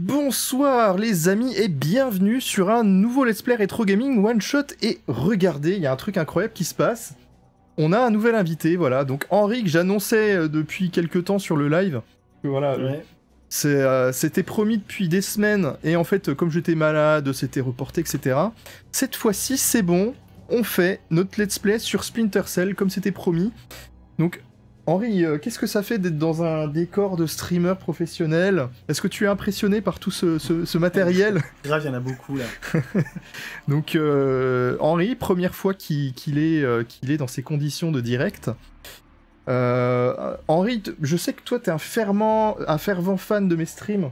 Bonsoir les amis et bienvenue sur un nouveau Let's Play Retro Gaming One Shot. Et regardez, il y a un truc incroyable qui se passe. On a un nouvel invité, voilà. Donc Henri, que j'annonçais depuis quelques temps sur le live. Voilà, ouais. C'était promis depuis des semaines. Et en fait, comme j'étais malade, c'était reporté, etc. Cette fois-ci, c'est bon. On fait notre Let's Play sur Splinter Cell, comme c'était promis. Donc, Henri, qu'est-ce que ça fait d'être dans un décor de streamer professionnel? Est-ce que tu es impressionné par tout ce matériel? Grave, il y en a beaucoup, là. Donc, Henri, première fois qu'il est dans ces conditions de direct. Henri, je sais que toi, t'es un fervent fan de mes streams.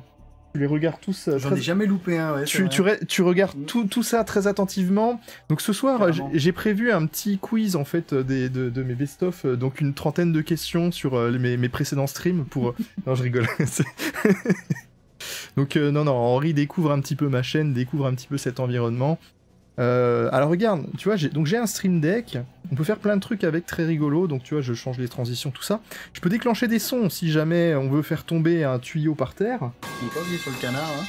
Tu les regardes tous... J'en ai jamais loupé un, ouais. Tu regardes tout ça très attentivement. Donc ce soir, j'ai prévu un petit quiz en fait de mes best-of, donc une trentaine de questions sur mes précédents streams pour... Non, je rigole. Donc non, Henri découvre un petit peu ma chaîne, découvre un petit peu cet environnement. Alors regarde, tu vois, j'ai un stream deck, on peut faire plein de trucs avec, très rigolo, donc tu vois, je change les transitions, tout ça. Je peux déclencher des sons si jamais on veut faire tomber un tuyau par terre. On peut aller sur le canard, hein.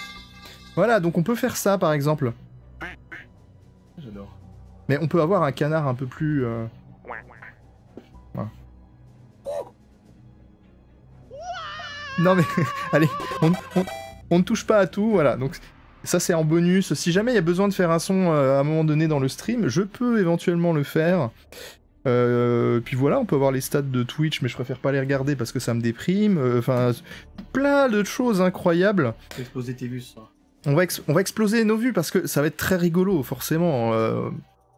Voilà, donc on peut faire ça par exemple. J'adore. Mais on peut avoir un canard un peu plus... Voilà. Non mais, allez, on ne touche pas à tout, voilà, donc... Ça, c'est en bonus. Si jamais il y a besoin de faire un son à un moment donné dans le stream, je peux éventuellement le faire. Puis voilà, on peut avoir les stats de Twitch, mais je préfère pas les regarder parce que ça me déprime. Enfin, plein de choses incroyables. Exploser tes vues, ça. On va exploser nos vues parce que ça va être très rigolo, forcément.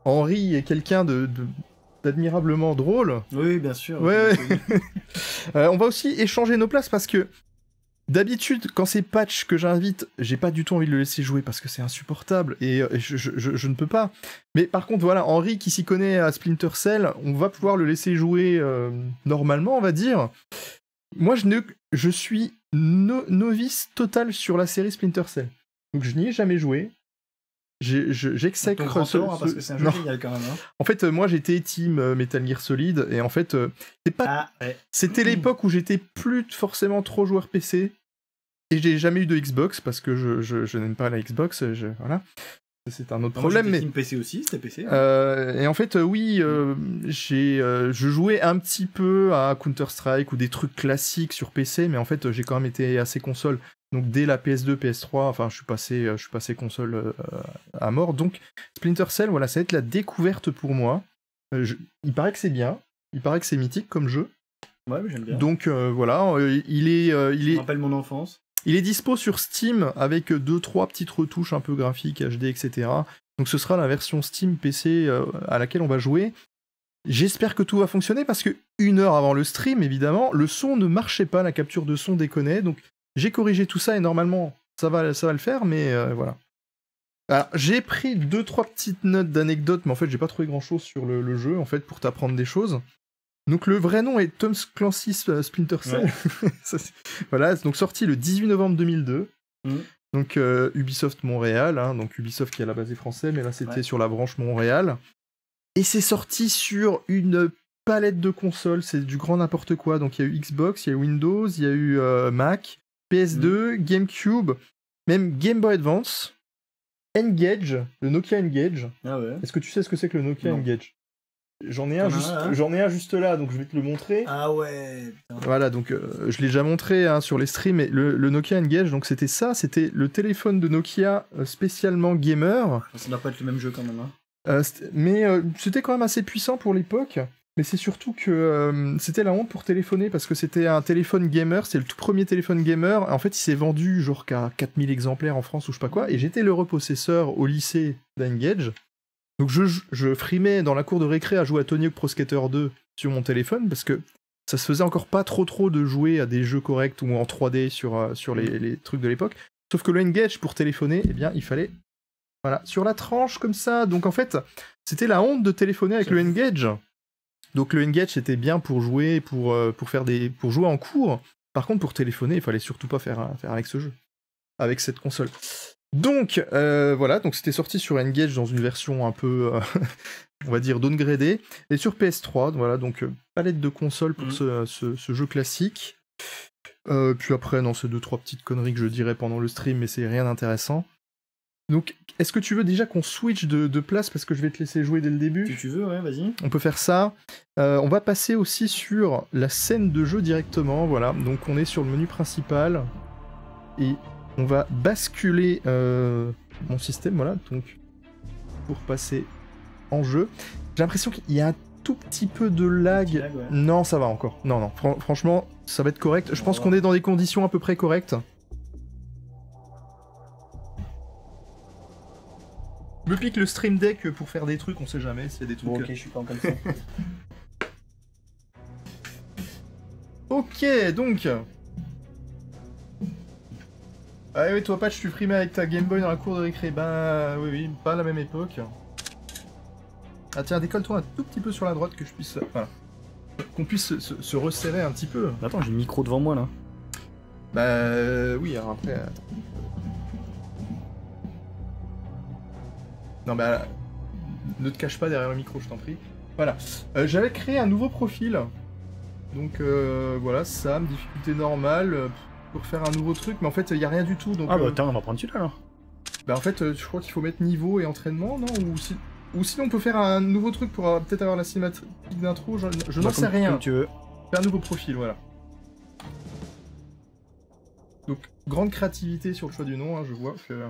Henri est quelqu'un d'admirablement drôle. Oui, bien sûr. Ouais, oui. On va aussi échanger nos places parce que... D'habitude, quand c'est Patch que j'invite, j'ai pas du tout envie de le laisser jouer parce que c'est insupportable et je ne peux pas. Mais par contre, voilà, Henri qui s'y connaît à Splinter Cell, on va pouvoir le laisser jouer normalement, on va dire. Moi, je suis novice total sur la série Splinter Cell. Donc je n'y ai jamais joué. J'exècre parce que c'est un jeu génial quand même. Hein. En fait, moi j'étais team Metal Gear Solid et en fait, c'était l'époque où j'étais plus forcément trop joueur PC et j'ai jamais eu de Xbox parce que je n'aime pas la Xbox. Voilà, c'est un autre problème. Mais team PC aussi, c'était PC. Hein. Et en fait, oui, je jouais un petit peu à Counter-Strike ou des trucs classiques sur PC, mais en fait, j'ai quand même été assez console. Donc dès la PS2, PS3, enfin je suis passé console à mort. Donc Splinter Cell, voilà, ça va être la découverte pour moi. Il paraît que c'est bien, il paraît que c'est mythique comme jeu. Ouais, mais j'aime bien. Donc voilà, il est. Ça rappelle mon enfance. Il est dispo sur Steam avec 2-3 petites retouches un peu graphiques, HD, etc. Donc ce sera la version Steam PC à laquelle on va jouer. J'espère que tout va fonctionner parce que une heure avant le stream, évidemment, le son ne marchait pas, la capture de son déconnait, donc. J'ai corrigé tout ça et normalement ça va le faire, mais voilà. Alors j'ai pris 2-3 petites notes d'anecdotes, mais en fait j'ai pas trouvé grand chose sur le jeu en fait pour t'apprendre des choses. Donc le vrai nom est Tom Clancy's Splinter Cell. Ouais. Ça, voilà, donc sorti le 18 novembre 2002. Mmh. Donc Ubisoft Montréal, hein, donc Ubisoft qui a la base française, mais là c'était sur la branche Montréal. Et c'est sorti sur une palette de consoles, c'est du grand n'importe quoi. Donc il y a eu Xbox, il y a eu Windows, il y a eu Mac. PS2, GameCube, même Game Boy Advance, N-Gage, le Nokia N-Gage. Ah ouais. Est-ce que tu sais ce que c'est que le Nokia N-Gage? J'en ai un juste là, donc je vais te le montrer. Ah ouais. Putain. Voilà, donc je l'ai déjà montré hein, sur les streams, mais le Nokia N-Gage, donc c'était ça, c'était le téléphone de Nokia spécialement gamer. Ça doit pas être le même jeu quand même. Hein. Mais c'était quand même assez puissant pour l'époque. Mais c'est surtout que c'était la honte pour téléphoner parce que c'était un téléphone gamer, c'est le tout premier téléphone gamer. En fait, il s'est vendu genre qu'à 4000 exemplaires en France ou je sais pas quoi. Et j'étais le repossesseur au lycée d'Engage. Donc je frimais dans la cour de récré à jouer à Tony Hawk Pro Skater 2 sur mon téléphone parce que ça se faisait encore pas trop de jouer à des jeux corrects ou en 3D sur les trucs de l'époque. Sauf que le Engage pour téléphoner, eh bien, il fallait... Voilà, sur la tranche comme ça. Donc en fait, c'était la honte de téléphoner avec le Engage. Donc le N-Gage c'était bien pour jouer, pour jouer en cours. Par contre pour téléphoner, il fallait surtout pas faire avec ce jeu, avec cette console. Donc voilà, donc c'était sorti sur N-Gage dans une version un peu, on va dire downgradée, et sur PS3. Voilà donc palette de consoles pour ce jeu classique. Puis après, non, c'est 2-3 petites conneries que je dirais pendant le stream, mais c'est rien d'intéressant. Donc, est-ce que tu veux déjà qu'on switch de place, parce que je vais te laisser jouer dès le début? Si tu veux, ouais, vas-y. On peut faire ça. On va passer aussi sur la scène de jeu directement, voilà. Donc on est sur le menu principal, et on va basculer mon système, voilà, donc pour passer en jeu. J'ai l'impression qu'il y a un tout petit peu de lag. Ouais. Non, ça va encore. Non, non, franchement, ça va être correct. Je pense qu'on est dans des conditions à peu près correctes. Je me pique le stream deck pour faire des trucs, on sait jamais, s'il y a des trucs... Bon, ok, je suis pas comme ça. Ok, donc... Ah oui, toi Patch, tu primais avec ta Game Boy dans la cour de récré. Ben oui, oui, pas à la même époque. Ah tiens, décolle-toi un tout petit peu sur la droite que je puisse... Voilà. Qu'on puisse se resserrer un petit peu. Attends, j'ai le micro devant moi, là. Bah oui, alors après... Non bah, ne te cache pas derrière le micro, je t'en prie. Voilà, j'avais créé un nouveau profil. Donc voilà, Sam, difficulté normale, pour faire un nouveau truc, mais en fait il n'y a rien du tout. Donc, ah bah attends, on va prendre celui-là alors. Bah en fait, je crois qu'il faut mettre niveau et entraînement, non? Ou sinon on peut faire un nouveau truc pour peut-être avoir la cinématique d'intro, je n'en sais rien. Comme tu veux. Faire un nouveau profil, voilà. Donc, grande créativité sur le choix du nom, hein, je vois que...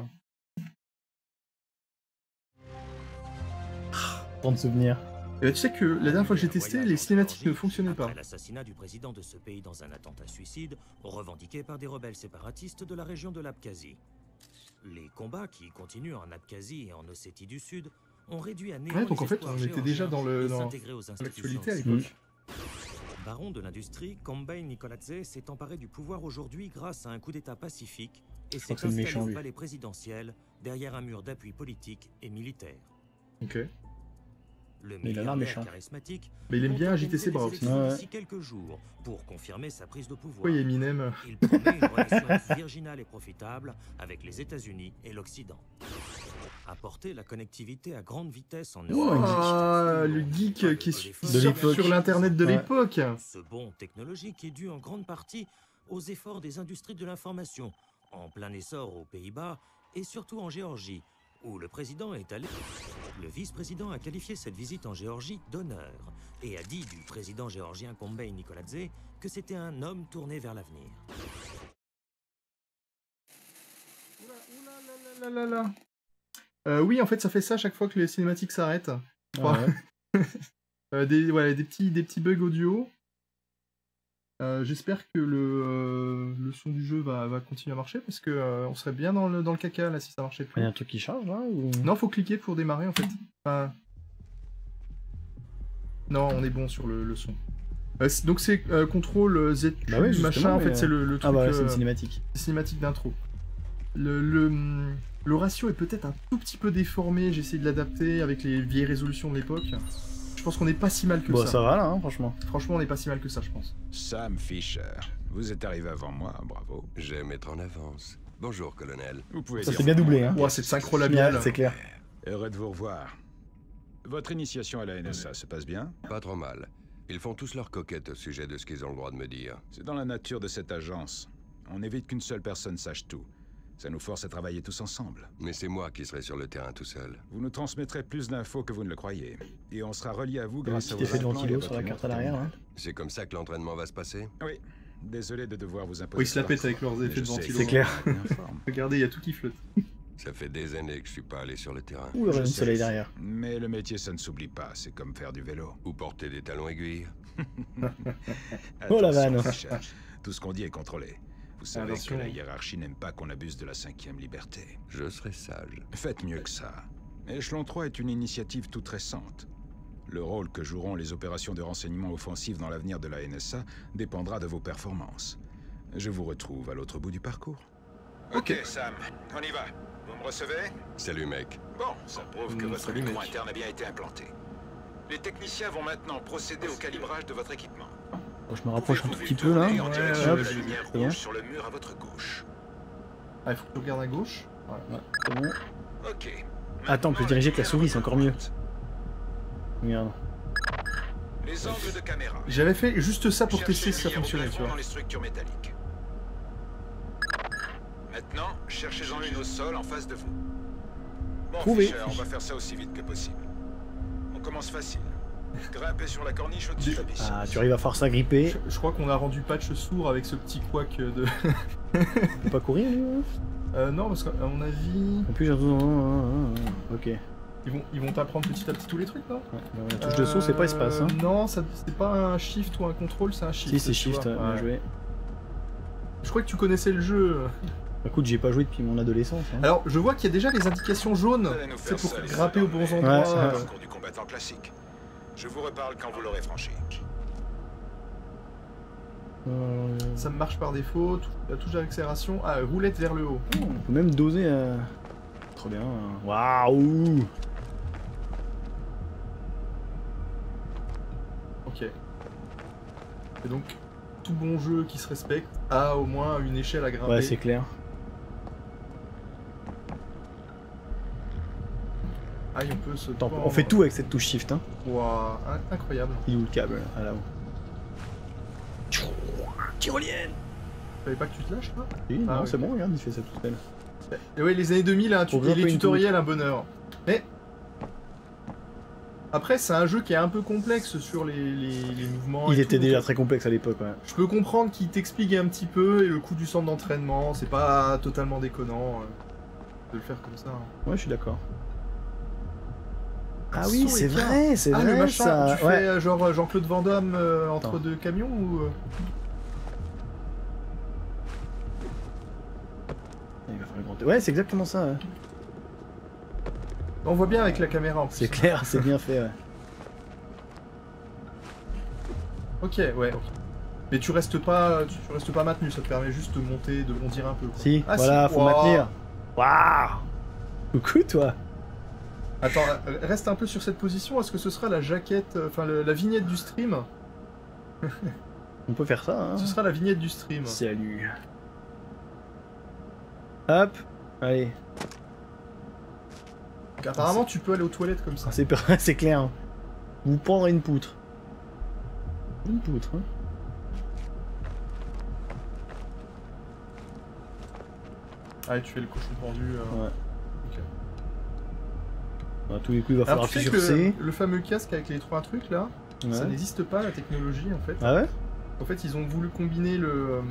Tant de souvenirs. Tu sais que la dernière fois que j'ai testé, les cinématiques ne fonctionnaient pas. L'assassinat du président de ce pays dans un attentat suicide, revendiqué par des rebelles séparatistes de la région de l'Abkhazie. Les combats qui continuent en Abkhazie et en Ossétie du Sud ont réduit à néant. Ouais, donc en fait, on était déjà dans l'actualité à l'époque. Baron de l'industrie, Kombayn Nikoladze s'est emparé du pouvoir aujourd'hui grâce à un coup d'état pacifique et s'est installé au palais présidentiel derrière un mur d'appui politique et militaire. Ok. Le milliardaire méchant. Charismatique. Mais il aime bien agiter ses bras aussi. D'ici quelques jours pour confirmer sa prise de pouvoir. Oui, Eminem. Il promet une relation virginale et profitable avec les États-Unis et l'Occident. Apporter la connectivité à grande vitesse en Europe. Ah, le geek qui est sur l'internet de l'époque. Ce bond technologique est dû en grande partie aux efforts des industries de l'information en plein essor aux Pays-Bas et surtout en Géorgie, où le président est allé. Le vice-président a qualifié cette visite en Géorgie d'honneur et a dit du président géorgien Kombayn Nikoladze que c'était un homme tourné vers l'avenir. Oui, en fait, ça fait ça chaque fois que les cinématiques s'arrêtent. Ah ouais. Voilà, des petits bugs audio. J'espère que le son du jeu va continuer à marcher, parce que on serait bien dans le caca là si ça marchait plus. Il y a un truc qui charge là ou... Non, faut cliquer pour démarrer en fait. Enfin... Non, on est bon sur le son. Donc c'est contrôle Z, bah oui, machin, en fait c'est le truc. Ah bah ouais, c'est une cinématique. Cinématique d'intro. Le ratio est peut-être un tout petit peu déformé, j'ai essayé de l'adapter avec les vieilles résolutions de l'époque. Je pense qu'on n'est pas si mal que ça. Bon, ça va là, hein, franchement. Franchement, on n'est pas si mal que ça, je pense. Sam Fisher, vous êtes arrivé avant moi, bravo. J'aime être en avance. Bonjour, colonel. Vous pouvez ça s'est bien doublé, hein. Ouais, c'est synchro labial. C'est clair. Heureux de vous revoir. Votre initiation à la NSA se passe bien? Pas trop mal. Ils font tous leur coquette au sujet de ce qu'ils ont le droit de me dire. C'est dans la nature de cette agence. On évite qu'une seule personne sache tout. Ça nous force à travailler tous ensemble. Mais c'est moi qui serai sur le terrain tout seul. Vous nous transmettrez plus d'infos que vous ne le croyez. Et on sera relié à vous grâce à vos plans sur la carte à l'arrière. Hein. C'est comme ça que l'entraînement va se passer? Oui. Désolé de devoir vous imposer. Oui, ils se la pètent avec leurs effets de ventilo. C'est clair. Regardez, il y a tout qui flotte. Ça fait des années que je suis pas allé sur le terrain. Ouh, le rayon de soleil derrière. Mais le métier, ça ne s'oublie pas. C'est comme faire du vélo. Ou porter des talons aiguilles. Oh la vanne. Tout ce qu'on dit est contrôlé. Vous savez que la hiérarchie n'aime pas qu'on abuse de la 5e liberté. Je serai sage. Faites mieux que ça. Échelon 3 est une initiative toute récente. Le rôle que joueront les opérations de renseignement offensives dans l'avenir de la NSA dépendra de vos performances. Je vous retrouve à l'autre bout du parcours. Ok, Sam, on y va. Vous me recevez? Salut, mec. Bon, ça prouve que votre équipement interne a bien été implanté. Les techniciens vont maintenant procéder au calibrage de votre équipement. Je me rapproche un tout petit peu là. Ouais, hop, c'est bon. Sur le mur à votre gauche. Ah, il faut que je regarde à gauche. Ouais, ouais, c'est bon. Okay. Attends, on peut diriger avec la souris, c'est encore mieux. Regarde. J'avais fait juste ça pour tester si ça fonctionnait, tu vois. Cherchez-en une au sol, en face de vous. Bon, trouvé. Fisher, on va faire ça aussi vite que possible. On commence facile. Grimper sur la corniche au-dessus de la piste. Ah, tu arrives à force à gripper. Je crois qu'on a rendu Patch sourd avec ce petit couac de... On peut pas courir, non, parce qu'à mon avis... En plus, j'ai ok. Ils vont t'apprendre petit à petit tous les trucs, non? Ouais, la touche de saut, c'est pas espace, hein. Non, c'est pas un shift ou un contrôle, c'est un shift. Si, c'est shift, bien joué. Je crois que tu connaissais le jeu. Écoute, j'y ai pas joué depuis mon adolescence. Hein. Alors, je vois qu'il y a déjà les indications jaunes. C'est pour grimper aux bons endroits. C'est un parcours du combattant classique. Je vous reparle quand vous l'aurez franchi. Ça me marche par défaut. La touche d'accélération. Ah, roulette vers le haut. Oh, on peut même doser à... Trop bien. Waouh! Ok. Et donc, tout bon jeu qui se respecte a au moins une échelle à grimper. Ouais, c'est clair. Ah, et on peut se... Attends, on fait tout avec cette touche shift, hein. Wouah, incroyable. Il est où le câble? Ah, là-haut. Tyrolienne! Fallait pas que tu te lâches, là? Oui, ah, non, okay. C'est bon, regarde, il fait ça tout seul. Et ouais, les années 2000, hein, les tutoriels, un bonheur. Mais après, c'est un jeu qui est un peu complexe sur les mouvements. Il était déjà très complexe à l'époque. Ouais. Je peux comprendre qu'il t'explique un petit peu et le coup du centre d'entraînement, c'est pas totalement déconnant de le faire comme ça. Hein. Ouais, je suis d'accord. Ah oui, c'est vrai, c'est vrai. Le machin, ça... tu fais ouais. Genre Jean-Claude Van Damme entre deux camions ou Ouais, c'est exactement ça. Ouais. On voit bien avec la caméra en plus. C'est clair, c'est bien fait. Ouais. Ok, ouais. Mais tu restes pas maintenu, ça te permet juste de monter, de bondir un peu. Quoi. Si, ah, voilà, si. Faut maintenir. Waouh. Coucou toi. Attends, reste un peu sur cette position. Est-ce que ce sera la jaquette, enfin la vignette du stream? On peut faire ça. Hein. Ce sera la vignette du stream. Salut. Hop, allez. Donc, apparemment, tu peux aller aux toilettes comme ça. C'est clair. Hein. Vous prendre une poutre. Une poutre, hein. Allez, tu fais le cochon pendu. Ouais. Ok. Bah, tous les coups, il va falloir fixer. Le fameux casque avec les trois trucs là, ouais. Ça n'existe pas la technologie en fait. Ah ouais? En fait, ils ont voulu combiner le.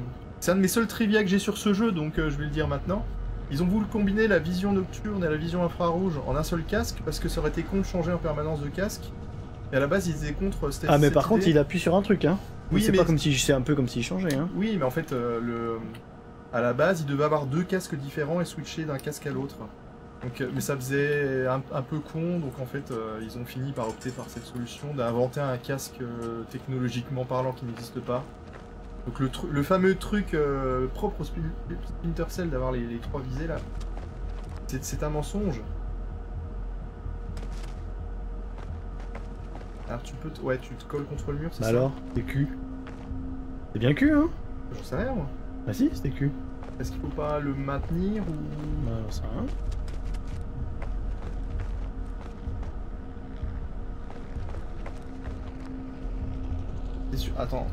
C'est un de mes seuls trivia que j'ai sur ce jeu, donc je vais le dire maintenant. Ils ont voulu combiner la vision nocturne et la vision infrarouge en un seul casque, parce que ça aurait été con de changer en permanence de casque. Et à la base, ils étaient contre cette idée. Mais par contre, il appuie sur un truc, hein. Oui, c'est pas comme si... C'est un peu comme s'il changeait, hein. Oui, mais en fait, à la base, il devait avoir deux casques différents et switcher d'un casque à l'autre. Donc, mais ça faisait un peu con, donc en fait, ils ont fini par opter par cette solution d'inventer un casque technologiquement parlant qui n'existe pas. Donc le fameux truc propre au Splinter Cell d'avoir les trois visées là, c'est un mensonge. Alors tu peux... Ouais, tu te colles contre le mur, c'est ça? Alors, c'est cul. C'est bien cul, hein? J'en sais rien, moi. Bah si, c'était cul. Est-ce qu'il faut pas le maintenir ou... Bah j'en sais rien. Attends,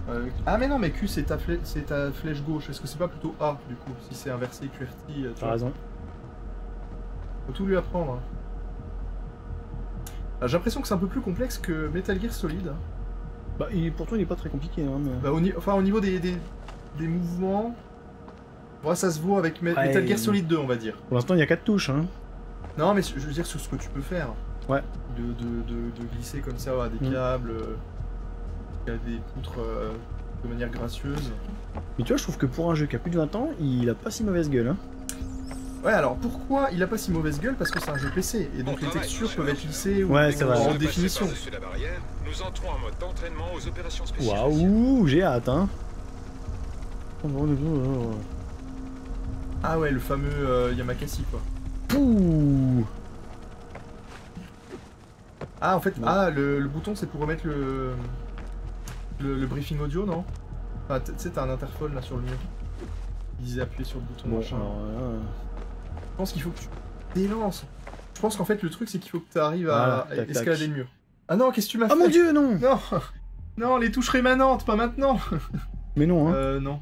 ah mais non mais Q c'est ta flèche gauche, est-ce que c'est pas plutôt A du coup, si c'est inversé QRT? T'as raison. Faut tout lui apprendre. J'ai l'impression que c'est un peu plus complexe que Metal Gear Solid. Bah pourtant il est pas très compliqué. Hein, mais... bah, au niveau des mouvements, ouais, ça se voit avec Metal Gear Solid 2 on va dire. Pour l'instant il y a 4 touches. Hein. Non mais je veux dire sur ce que tu peux faire. Ouais. De glisser comme ça, ouais, des câbles... Il y a des poutres de manière gracieuse. Mais tu vois, je trouve que pour un jeu qui a plus de 20 ans, il a pas si mauvaise gueule. Hein. Ouais, alors pourquoi il a pas si mauvaise gueule? Parce que c'est un jeu PC et donc les textures peuvent être lissées ou en haute définition. Waouh, j'ai hâte, hein. Ah ouais, le fameux Yamakasi quoi. Pouh. Ah en fait, le bouton c'est pour remettre le briefing audio, non? Enfin, tu sais, t'as un interphone là sur le mur. Ils disaient appuyer sur le bouton machin. Je pense qu'il faut que tu délances. Je pense qu'en fait, le truc, c'est qu'il faut que tu arrives à escalader le mur. Ah non, qu'est-ce que tu m'as fait? Ah mon dieu, non! Non! Non, les touches rémanentes, pas maintenant! Mais non, hein? Non.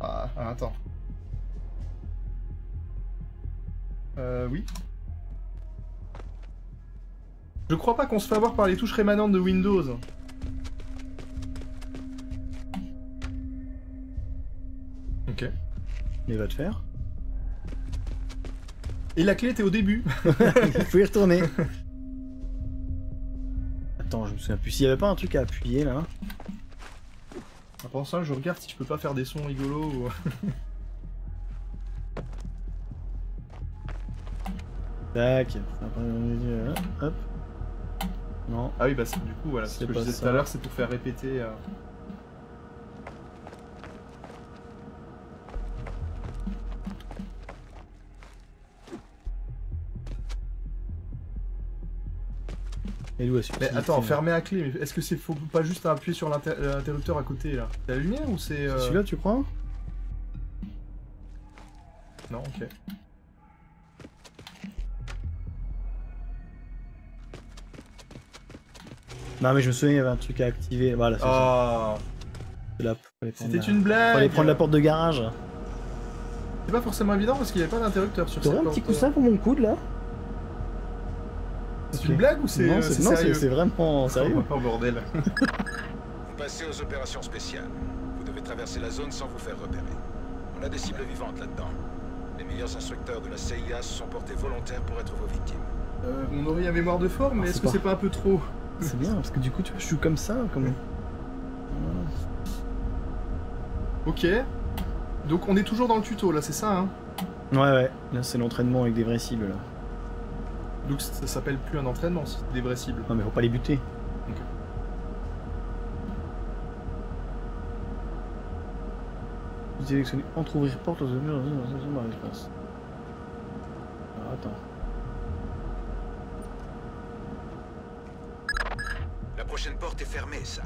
Ah, attends. Oui. Je crois pas qu'on se fait avoir par les touches rémanentes de Windows. Ok. Mais va te faire. Et la clé était au début. Il faut y retourner. Attends, je me souviens plus. S'il y avait pas un truc à appuyer là. Après ça, je regarde si je peux pas faire des sons rigolos. Ou... Tac. Hop. Non. Ah oui, bah du coup, voilà, ce que je disais tout à l'heure, c'est pour faire répéter. Et où est-ce que c'est ? Attends, fermé à clé, mais est-ce que c'est faut pas juste appuyer sur l'interrupteur à côté là? C'est la lumière ou c'est. Celui-là, tu crois? Non, ok. Non mais je me souviens, il y avait un truc à activer. Voilà, c'est ça. C'était une blague. Fallait prendre la porte de garage. C'est pas forcément évident parce qu'il n'y avait pas d'interrupteur sur cette porte. T'aurais un petit coussin pour mon coude là? C'est une blague ou c'est sérieux? Non, c'est vraiment sérieux. Oh bordel. Vous passez aux opérations spéciales. Vous devez traverser la zone sans vous faire repérer. On a des cibles vivantes là-dedans. Les meilleurs instructeurs de la CIA se sont portés volontaires pour être vos victimes. On aurait la mémoire de forme, mais est-ce que c'est pas un peu trop? C'est bien, parce que du coup, tu vois, je suis comme ça, comme... Ouais. Ok. Donc on est toujours dans le tuto, là, c'est ça, hein? Ouais. Là, c'est l'entraînement avec des vraies cibles, là. Donc ça s'appelle plus un entraînement, c'est des vraies cibles. Non, mais faut pas les buter. Ok. Vous sélectionnez entre-ouvrir porte aux murs dans l'espace. Alors, attends. La prochaine porte est fermée, Sam.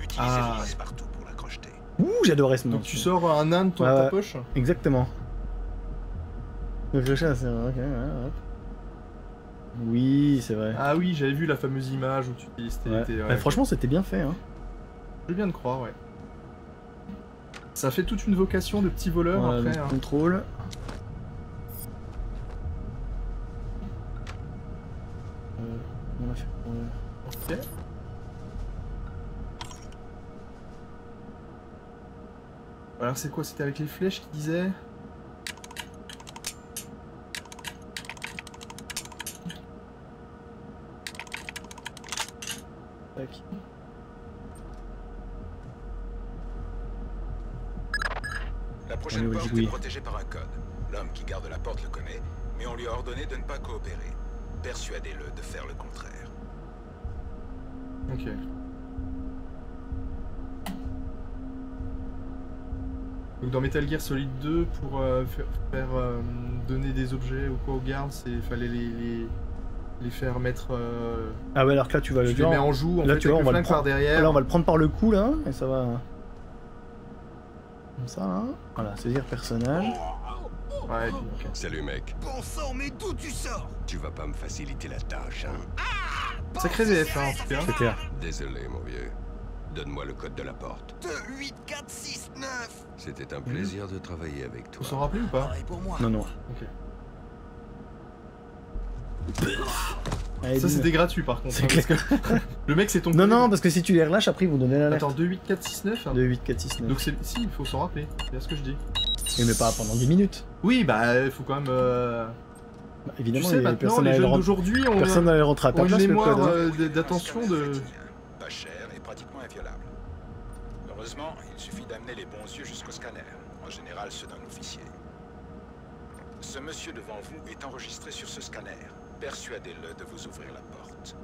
Utilisez le lisse partout pour la crocheter. Ouh, j'adorais ce mot. Donc tu sors un nain de ta poche? Exactement. Le crochet, c'est vrai. Oui, c'est vrai. Ah oui, j'avais vu la fameuse image où tu utilises. Franchement, c'était bien fait. Hein. Je veux bien te croire, ouais. Ça fait toute une vocation de petit voleur après. Contrôle. On a fait. Ok. Alors c'est quoi? C'était avec les flèches qui disait? Tac. La prochaine porte est protégée par un code. L'homme qui garde la porte le connaît, mais on lui a ordonné de ne pas coopérer. Persuadez-le de faire le contraire. Ok. Donc dans Metal Gear Solid 2, pour donner des objets ou quoi aux gardes, il fallait les faire mettre... Ah ouais, alors que là tu vas le mets en joue, en fait, tu vois, on va le prendre par derrière. Alors on va le prendre par le cou là, et ça va... Comme ça là. Voilà, saisir personnage. Ouais, okay. Salut mec. Bon sang, mais d'où tu sors? Tu vas pas me faciliter la tâche, hein? Sacré ZF, hein, en tout cas. C'est clair. Désolé, mon vieux. Donne-moi le code de la porte. 2, 8, 4, 6, 9. C'était un plaisir de travailler avec toi. Vous s'en rappelez ou pas? Non, non. Ok. Allez, ça, c'était gratuit par contre. Hein, parce que... le mec, c'est ton. Non, non, parce que si tu les relâches, après, ils vont donner l'alerte. Attends, 2, 8, 4, 6, 9 hein. 2, 8, 4, 6, 9. Donc, si, il faut s'en rappeler. C'est bien ce que je dis. Oui, mais pas pendant 10 minutes. Oui, bah, il faut quand même. Bah, évidemment, tu sais, maintenant, les jeunes d'aujourd'hui ont une mémoire d'attention de. Pas cher et pratiquement inviolable. Heureusement, il suffit d'amener les bons yeux jusqu'au scanner, en général ceux d'un officier. Ce monsieur devant vous est enregistré sur ce scanner. Persuadez-le de vous ouvrir la porte.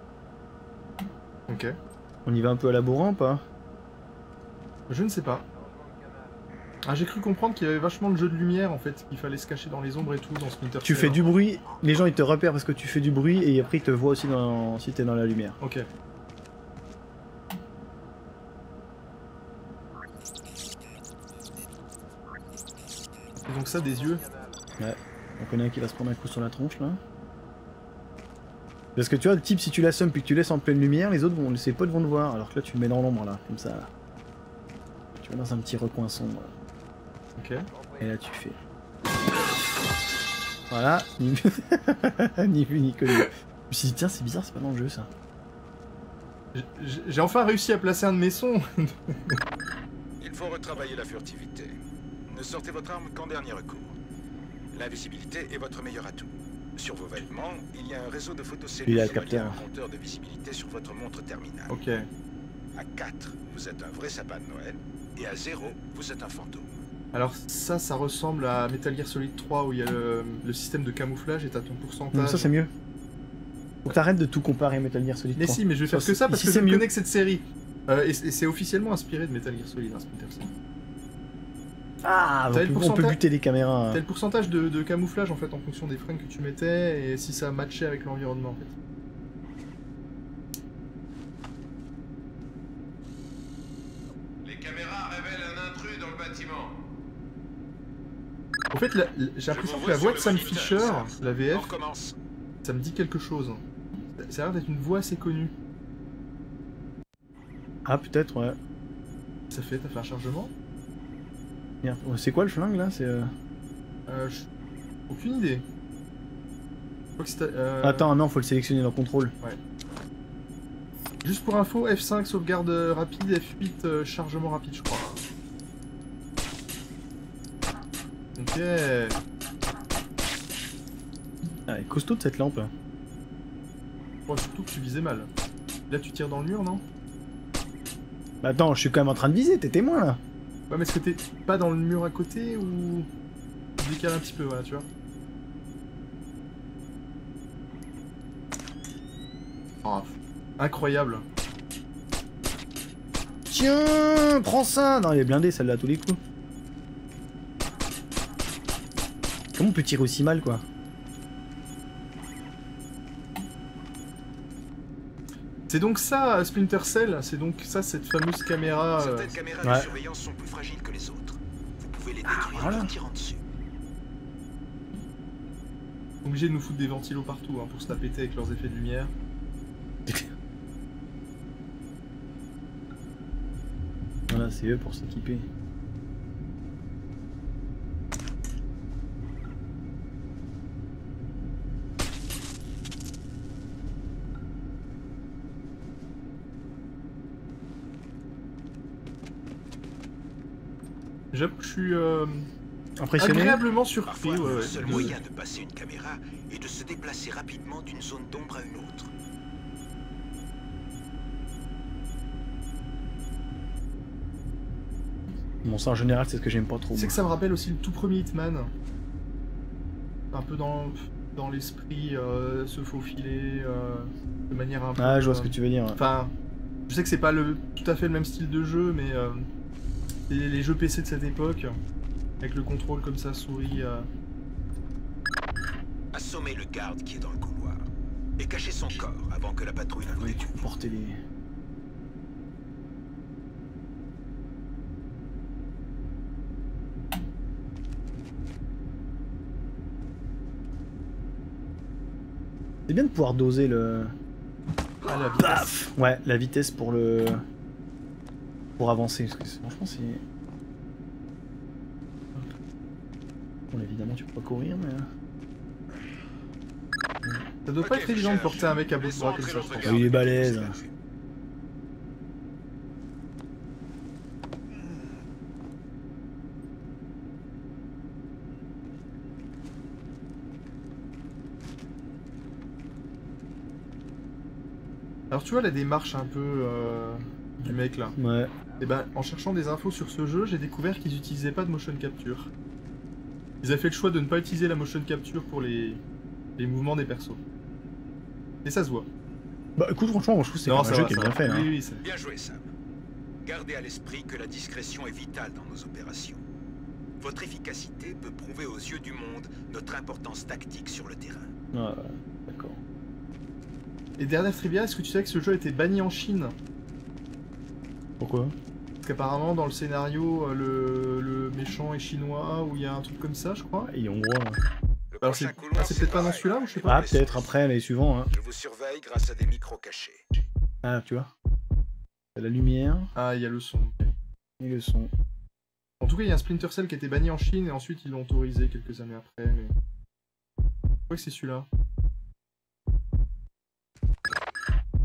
Ok. On y va un peu à la bourrin, pas? Je ne sais pas. Ah, j'ai cru comprendre qu'il y avait vachement de jeu de lumière en fait, qu'il fallait se cacher dans les ombres et tout dans Splinter Cell. Tu fais du bruit, les gens ils te repèrent parce que tu fais du bruit et après ils te voient aussi dans... si t'es dans la lumière. Ok. Donc ça des yeux. Ouais. On connaît un qui va se prendre un coup sur la tronche là. Parce que tu vois le type si tu l'assommes puis que tu laisses en pleine lumière, les autres vont ses potes vont te voir, alors que là tu le mets dans l'ombre là, comme ça. Tu vas dans un petit recoin sombre. Ok. Et là tu fais. Voilà, ni vu ni connu. Je me suis dit, tiens, c'est bizarre, c'est pas dans le jeu ça. J'ai enfin réussi à placer un de mes sons. Il faut retravailler la furtivité. Ne sortez votre arme qu'en dernier recours. L'invisibilité est votre meilleur atout. Sur vos vêtements, il y a un réseau de photocellules et un compteur de visibilité sur votre montre terminale. Ok. À 4, vous êtes un vrai sapin de Noël, et à 0, vous êtes un fantôme. Alors ça, ça ressemble à Metal Gear Solid 3 où il y a le système de camouflage et t'as ton pourcentage. Non, ça c'est mieux. Faut que t'arrêtes de tout comparer à Metal Gear Solid 3. Mais si, mais je vais faire que ça parce que je connais que cette série. Et c'est officiellement inspiré de Metal Gear Solid, hein, Splinter Cell. Ah, on peut buter les caméras. T'as le pourcentage de camouflage en fait en fonction des fringues que tu mettais et si ça matchait avec l'environnement en fait. En fait, j'ai l'impression que la voix de Sam Fisher, la VF, ça me dit quelque chose. Ça a l'air d'être une voix assez connue. Ah, peut-être, ouais. Ça fait, t'as fait un chargement? C'est quoi le flingue là? C'est. Aucune idée. Faut que attends, non, faut le sélectionner dans contrôle. Ouais. Juste pour info, F5 sauvegarde rapide, F8 chargement rapide, je crois. Ok. Ah, elle est costaud de cette lampe. Bon, surtout que tu visais mal. Là, tu tires dans le mur, non? Bah attends, je suis quand même en train de viser, t'es témoin là. Ouais, mais est-ce que t'es pas dans le mur à côté ou. Tu décales un petit peu, voilà, tu vois. Oh, incroyable. Tiens, prends ça! Non, elle est blindée celle-là à tous les coups. Comment on peut tirer aussi mal, quoi? C'est donc ça, Splinter Cell, c'est donc ça, cette fameuse caméra... Certaines caméras de surveillance sont plus fragiles que les autres. Vous pouvez les détruire en tirant dessus. Obligé de nous foutre des ventilos partout, hein, pour se la péter avec leurs effets de lumière. Voilà, c'est eux pour s'équiper. J'avoue que je suis agréablement surpris. Parfois, le seul moyen de passer une caméra est de se déplacer rapidement d'une zone d'ombre à une autre. Bon, ça en général, c'est ce que j'aime pas trop. C'est que ça me rappelle aussi le tout premier Hitman. Un peu dans l'esprit, se faufiler de manière un peu... Ah, je vois ce que tu veux dire. Ouais. Enfin, je sais que c'est pas tout à fait le même style de jeu, mais... les jeux PC de cette époque, avec le contrôle comme ça, souris. Assommer le garde qui est dans le couloir et cacher son corps avant que la patrouille ne le découvre. Porter les... C'est bien de pouvoir doser le. Ah, la vitesse. Paf ! Ouais, la vitesse pour le. Pour avancer, parce que franchement c'est... Bon évidemment tu peux pas courir mais... Ça doit pas être évident de porter un mec à bout de bras comme ça. Ah, il est balèze. Alors tu vois la démarche un peu du mec là. Ouais. Et ben, en cherchant des infos sur ce jeu, j'ai découvert qu'ils n'utilisaient pas de motion capture. Ils avaient fait le choix de ne pas utiliser la motion capture pour les mouvements des persos. Et ça se voit. Bah écoute, franchement, moi je trouve que c'est un jeu qui est bien fait. Oui, oui, bien joué, Sam. Gardez à l'esprit que la discrétion est vitale dans nos opérations. Votre efficacité peut prouver aux yeux du monde notre importance tactique sur le terrain. Ah, d'accord. Et dernière trivia, est-ce que tu sais que ce jeu était banni en Chine? Pourquoi? Parce qu'apparemment dans le scénario, le méchant est chinois ou il y a un truc comme ça, je crois. Et hongrois. Alors c'est peut-être pas dans celui-là ou je sais pas. Ah peut-être après les suivants. Hein. Je vous surveille grâce à des micros cachés. Ah tu vois. Il y a la lumière. Ah il y a le son. Et le son. En tout cas il y a un Splinter Cell qui était banni en Chine et ensuite ils l'ont autorisé quelques années après. Mais... crois que c'est celui-là.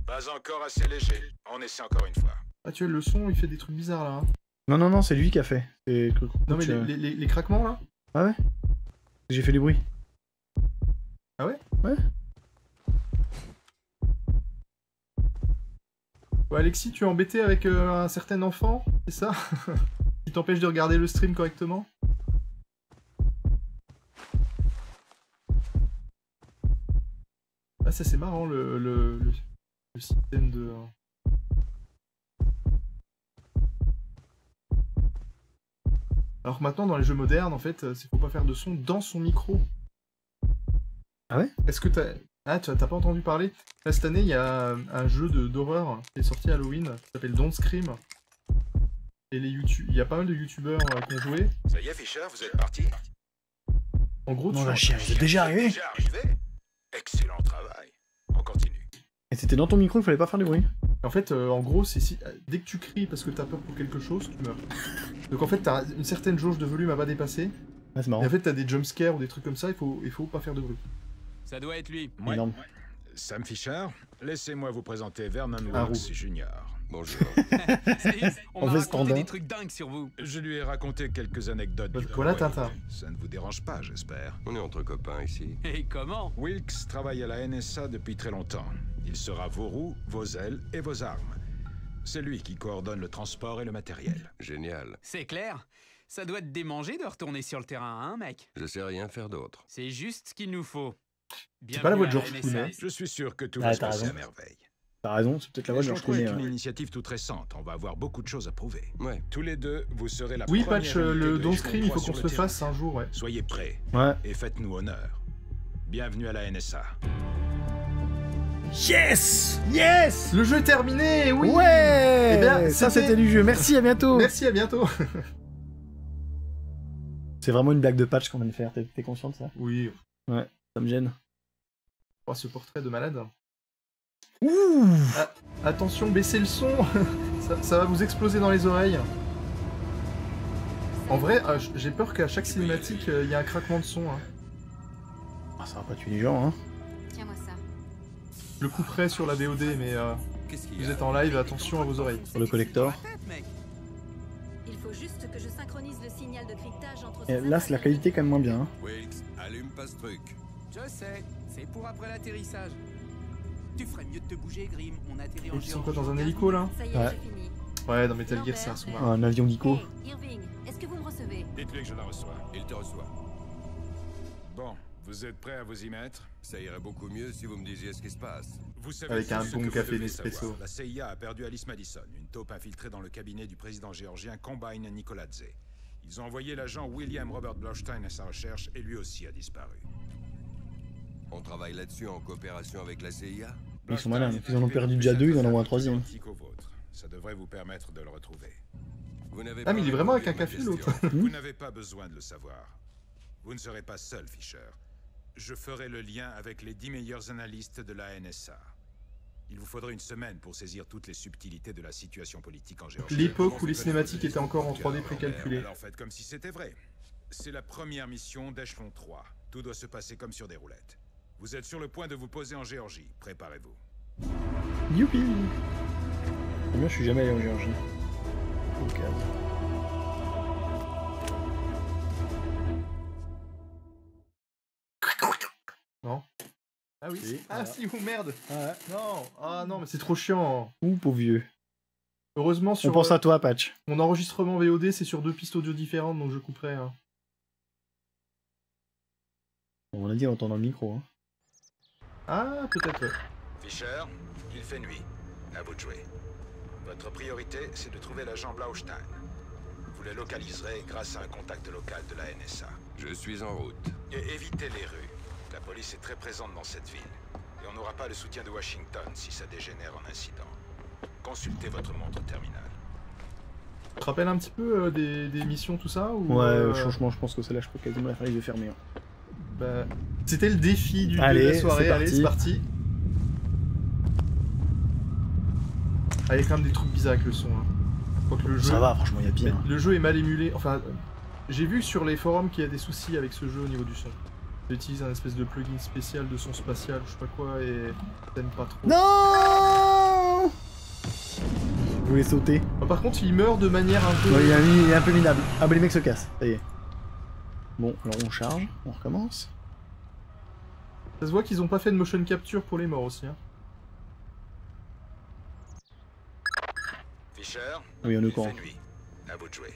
Pas encore assez léger. On essaie encore une fois. Ah, tu vois, le son, il fait des trucs bizarres là. Non, non, non, c'est lui qui a fait. Non, mais les craquements là. Ah ouais. J'ai fait du bruit. Ah ouais. Ouais. Bon, Alexis, tu es embêté avec un certain enfant, c'est ça? Qui t'empêche de regarder le stream correctement? Ah, ça c'est marrant le système de. Alors que maintenant, dans les jeux modernes, en fait, c'est faut pas faire de son dans son micro. Ah ouais? Est-ce que t'as... Ah, t'as pas entendu parler? Là, cette année, il y a un jeu d'horreur qui est sorti à Halloween, qui s'appelle Don't Scream. Et les YouTube... il y a pas mal de youtubeurs qui ont joué. Ça y est, Fisher, vous êtes parti? En gros, non, la chienne, c'est déjà arrivé. Excellent travail. On continue. Et c'était dans ton micro, il fallait pas faire du bruit. En fait, en gros, c'est si... dès que tu cries parce que t'as peur pour quelque chose, tu meurs. Donc en fait, t'as une certaine jauge de volume à pas dépasser. Ah, c'est marrant. Et en fait, t'as des jumpscares ou des trucs comme ça, il faut pas faire de bruit. Ça doit être lui. Ouais. Énorme. Sam Fisher, laissez-moi vous présenter Vernon Waroos Jr. Bonjour. On va raconter des trucs dingues sur vous. Je lui ai raconté quelques anecdotes. Voilà, Tata. Ça ne vous dérange pas, j'espère. On est entre copains ici. Et comment? Wilkes travaille à la NSA depuis très longtemps. Il sera vos roues, vos ailes et vos armes. C'est lui qui coordonne le transport et le matériel. Génial. C'est clair. Ça doit te démanger de retourner sur le terrain, hein, mec? Je sais rien faire d'autre. C'est juste ce qu'il nous faut. C'est pas la voix de Georges Clooney. Je suis sûr que tout va se passer à merveille. T'as raison, c'est peut-être la voix de Georges Clooney. C'est une initiative toute récente, on va avoir beaucoup de choses à prouver. Ouais. Tous les deux, vous serez la première... Oui, Patch, le Don't Scream, il faut qu'on se le fasse un jour, ouais. Soyez prêts, ouais. Et faites-nous honneur. Bienvenue à la NSA. Yes! Yes! Le jeu est terminé, oui! Ouais! Eh bien, ça, c'était du jeu. Merci, à bientôt! Merci, à bientôt! C'est vraiment une blague de Patch qu'on vient de faire, t'es conscient de ça? Oui. Ouais, ça me gêne. Oh, ce portrait de malade. Ouh, ah, attention, baissez le son. ça va vous exploser dans les oreilles. En vrai, j'ai peur qu'à chaque cinématique, il y a un craquement de son. Hein. Ah, ça va pas tuer les gens, hein. Tiens-moi ça. Je le couperai sur la VOD, mais vous êtes en live, attention à vos oreilles. Pour le collector. Il faut juste que je synchronise le signal de cryptage entre... Et là, c'est la qualité quand même moins bien. Hein. Wilkes, allume pas ce truc. Je sais, c'est pour après l'atterrissage. Tu ferais mieux de te bouger, Grim. On atterrit en Géorgie. Ils sont quoi, dans un hélico là? Ça y est, ouais. Fini. Ouais, dans Metal Gear, c'est un sous-marin. Un avion hélico. Hey, Irving, est-ce que vous me recevez? Dites-lui que je la reçois. Il te reçoit. Bon, vous êtes prêts à vous y mettre? Ça irait beaucoup mieux si vous me disiez ce qui se passe. Vous savez avec un bon café d'espresso. La CIA a perdu Alice Madison, une taupe infiltrée dans le cabinet du président géorgien Kombayn Nikoladze. Ils ont envoyé l'agent William Robert Blaustein à sa recherche et lui aussi a disparu. On travaille là-dessus en coopération avec la CIA. Ils sont malins, ils en ont perdu déjà deux, ils en ont un troisième. Ça devrait vous permettre de le retrouver. Ah, mais il est vraiment avec un café l'autre. Vous n'avez pas besoin de le savoir. Vous ne serez pas seul, Fisher. Je ferai le lien avec les 10 meilleurs analystes de la NSA. Il vous faudra une semaine pour saisir toutes les subtilités de la situation politique en Géorgie. L'époque où les cinématiques étaient encore en 3D précalculées. Alors faites comme si c'était vrai. C'est la première mission d'échelon 3. Tout doit se passer comme sur des roulettes. Vous êtes sur le point de vous poser en Géorgie, préparez-vous. Youpi! Moi, je suis jamais allé en Géorgie. Ok. Non? Ah oui? Si, ah voilà. Si, ou merde! Ah ouais. Non! Ah non, mais c'est trop chiant! Ouh, pauvre vieux. Heureusement, sur... On pense à toi, Patch. Mon enregistrement VOD, c'est sur 2 pistes audio différentes, donc je couperai. Hein. On a dit on entend dans le micro. Hein. Ah, peut-être. Fisher, il fait nuit. À vous de jouer. Votre priorité, c'est de trouver l'agent Blaustein. Vous le localiserez grâce à un contact local de la NSA. Je suis en route. Et évitez les rues. La police est très présente dans cette ville. Et on n'aura pas le soutien de Washington si ça dégénère en incident. Consultez votre montre terminale. Tu te rappelles un petit peu des missions, tout ça ou... Ouais, franchement, je pense que celle-là, je peux quasiment la faire, je vais fermer. Hein. Bah, c'était le défi de la soirée, allez c'est parti. Allez, quand même des trucs bizarres avec le son. Hein. Je crois que le jeu... Ça va, franchement, il y a pire. Hein. Le jeu est mal émulé, enfin, j'ai vu sur les forums qu'il y a des soucis avec ce jeu au niveau du son. Il utilise un espèce de plugin spécial de son spatial ou je sais pas quoi et t'aimes pas trop. Non. Je voulais sauter. Ah, par contre il meurt de manière un peu... Ouais, il est un peu minable. Ah bah les mecs se cassent, ça y est. Bon alors on charge, on recommence. Ça se voit qu'ils ont pas fait de motion capture pour les morts aussi hein. Fisher, oui, on est con. À vous de jouer.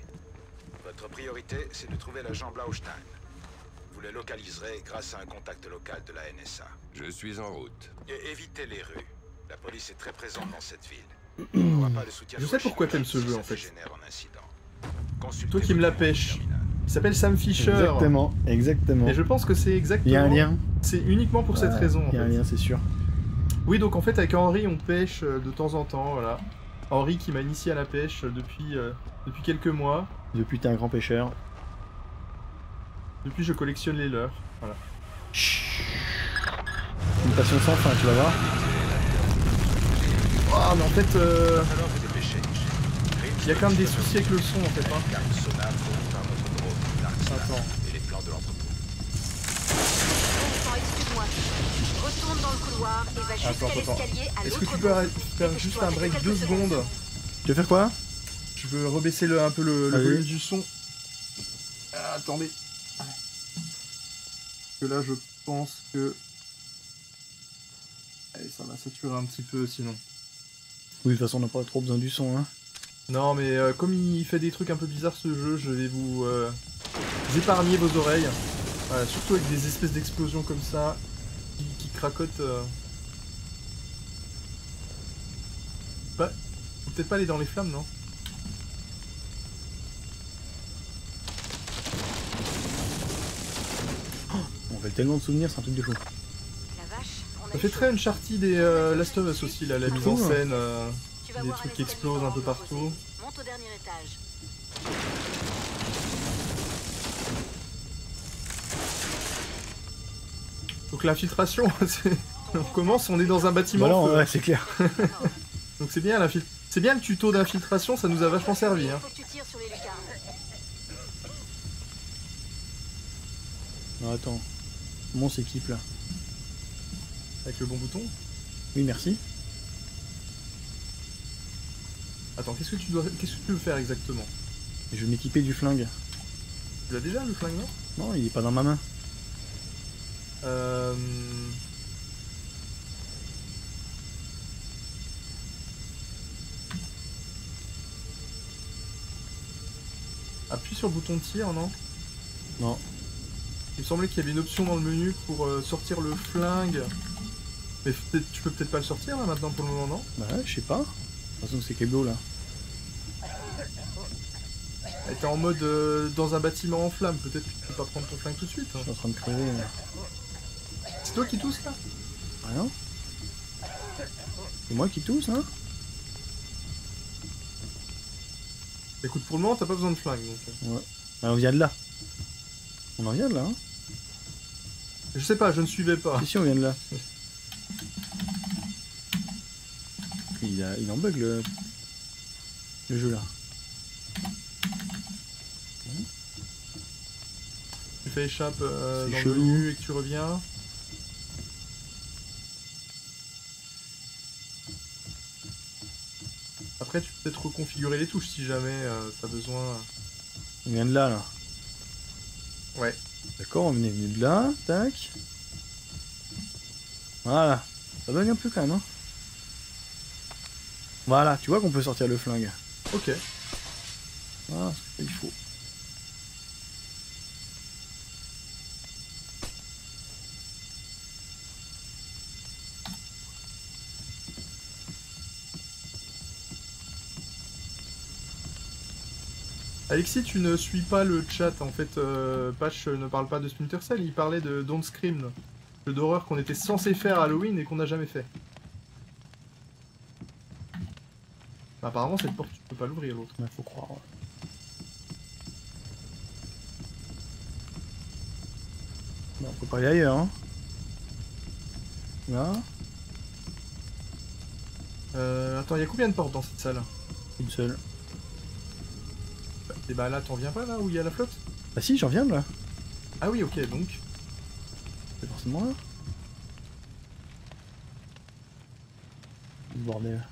Votre priorité c'est de trouver l'agent Blaustein. Vous le localiserez grâce à un contact local de la NSA. Je suis en route. Et évitez les rues. La police est très présente dans cette ville. On n'aura pas le soutien. Je sais pourquoi t'aimes ce jeu en fait. Toi qui me la pêche. Il s'appelle Sam Fisher. Exactement, exactement. Et je pense que c'est exactement... Il y a un lien. C'est uniquement pour cette raison. Il y a un lien, c'est sûr. Oui, donc en fait avec Henri on pêche de temps en temps, voilà. Henri qui m'a initié à la pêche depuis quelques mois. Depuis t'es un grand pêcheur. Depuis, je collectionne les leurs. Voilà. Une passion sans fin, tu vas voir. Oh, mais en fait, il y a quand même des soucis avec le son en fait. Hein. Attends. Attends. Est-ce que tu peux faire juste un break 2 secondes? Tu veux faire quoi? Je veux rebaisser un peu le volume du son. Ah, attendez. Que là je pense que... Allez, ça va saturer un petit peu sinon. Oui de toute façon on n'a pas trop besoin du son hein. Non mais comme il fait des trucs un peu bizarres ce jeu, je vais vous épargner vos oreilles. Voilà, surtout avec des espèces d'explosions comme ça qui cracotent. Bah, faut peut-être pas aller dans les flammes non? On fait tellement de souvenirs, c'est un truc de fou. Ça fait très Uncharted et Last of Us aussi, là, la mise en scène, des trucs qui explosent un peu partout. Monte au dernier étage. Donc l'infiltration, on commence, on est dans un bâtiment. Voilà, ouais, c'est clair. Donc c'est bien, c'est bien le tuto d'infiltration, ça nous a vachement servi. Hein. Non, attends. Mon s'équipe là. Avec le bon bouton? Oui merci. Attends, qu'est-ce que tu veux faire exactement? Je vais m'équiper du flingue. Tu l'as déjà le flingue non? Non il est pas dans ma main. Appuie sur le bouton de tir non? Non. Il me semblait qu'il y avait une option dans le menu pour sortir le flingue. Mais tu peux peut-être pas le sortir là maintenant pour le moment, non? Bah ouais, je sais pas. De toute façon c'est Keblo là. T'es en mode dans un bâtiment en flamme, peut-être que tu peux pas prendre ton flingue tout de suite. Hein. Je suis en train de crever. C'est toi qui tousse là? Ah non. C'est moi qui tousse hein. Écoute pour le moment t'as pas besoin de flingue donc. Ouais. Bah, on vient de là. On en vient de là hein. Je sais pas, je ne suivais pas. Ici on vient de là. Il en bug le jeu là. Tu fais échappe dans chelou. Le menu et que tu reviens. Après tu peux peut-être reconfigurer les touches si jamais t'as besoin. On vient de là là. Ouais. D'accord, on est venu de là, tac. Voilà. Ça bug un peu quand même, hein. Voilà, tu vois qu'on peut sortir le flingue. Ok. Voilà ce qu'il faut. Alexis, tu ne suis pas le chat, en fait, Patch ne parle pas de Splinter Cell, il parlait de Don't Scream, le jeu d'horreur qu'on était censé faire à Halloween et qu'on n'a jamais fait. Bah, apparemment, cette porte, tu peux pas l'ouvrir, l'autre, mais faut croire. Ouais. Bah, on peut pas aller ailleurs, hein. Là. Attends, il y a combien de portes dans cette salle? Une seule. Et bah là t'en viens pas là où il y a la flotte? Bah si j'en viens là. Ah oui ok donc. C'est forcément là. Bordel.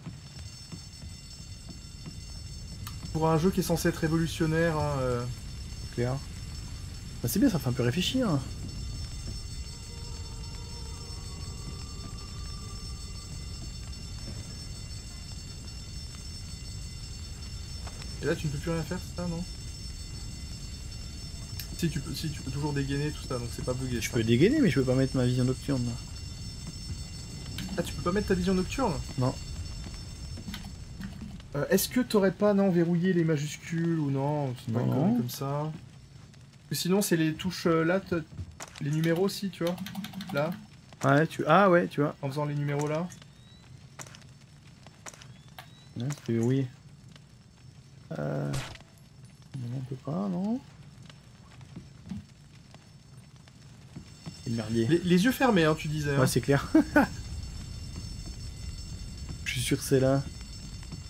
Pour un jeu qui est censé être révolutionnaire, hein, clair. Bah c'est bien, ça fait un peu réfléchir. Hein. Et là, tu ne peux plus rien faire, c'est ça, non? Si, tu peux toujours dégainer tout ça, donc c'est pas bugué. Je peux dégainer, mais je peux pas mettre ma vision nocturne. Ah, tu peux pas mettre ta vision nocturne? Non. Est-ce que t'aurais pas, non, verrouillé les majuscules ou non? C'est pas une connerie comme ça. Sinon, c'est les touches là, les numéros aussi, tu vois. Là. Ouais, ah ouais, tu vois. En faisant les numéros là. Ouais, c'est verrouillé. Non, on peut pas, non. Les yeux fermés, hein, tu disais. Ouais, hein. C'est clair. Je suis sûr que c'est là.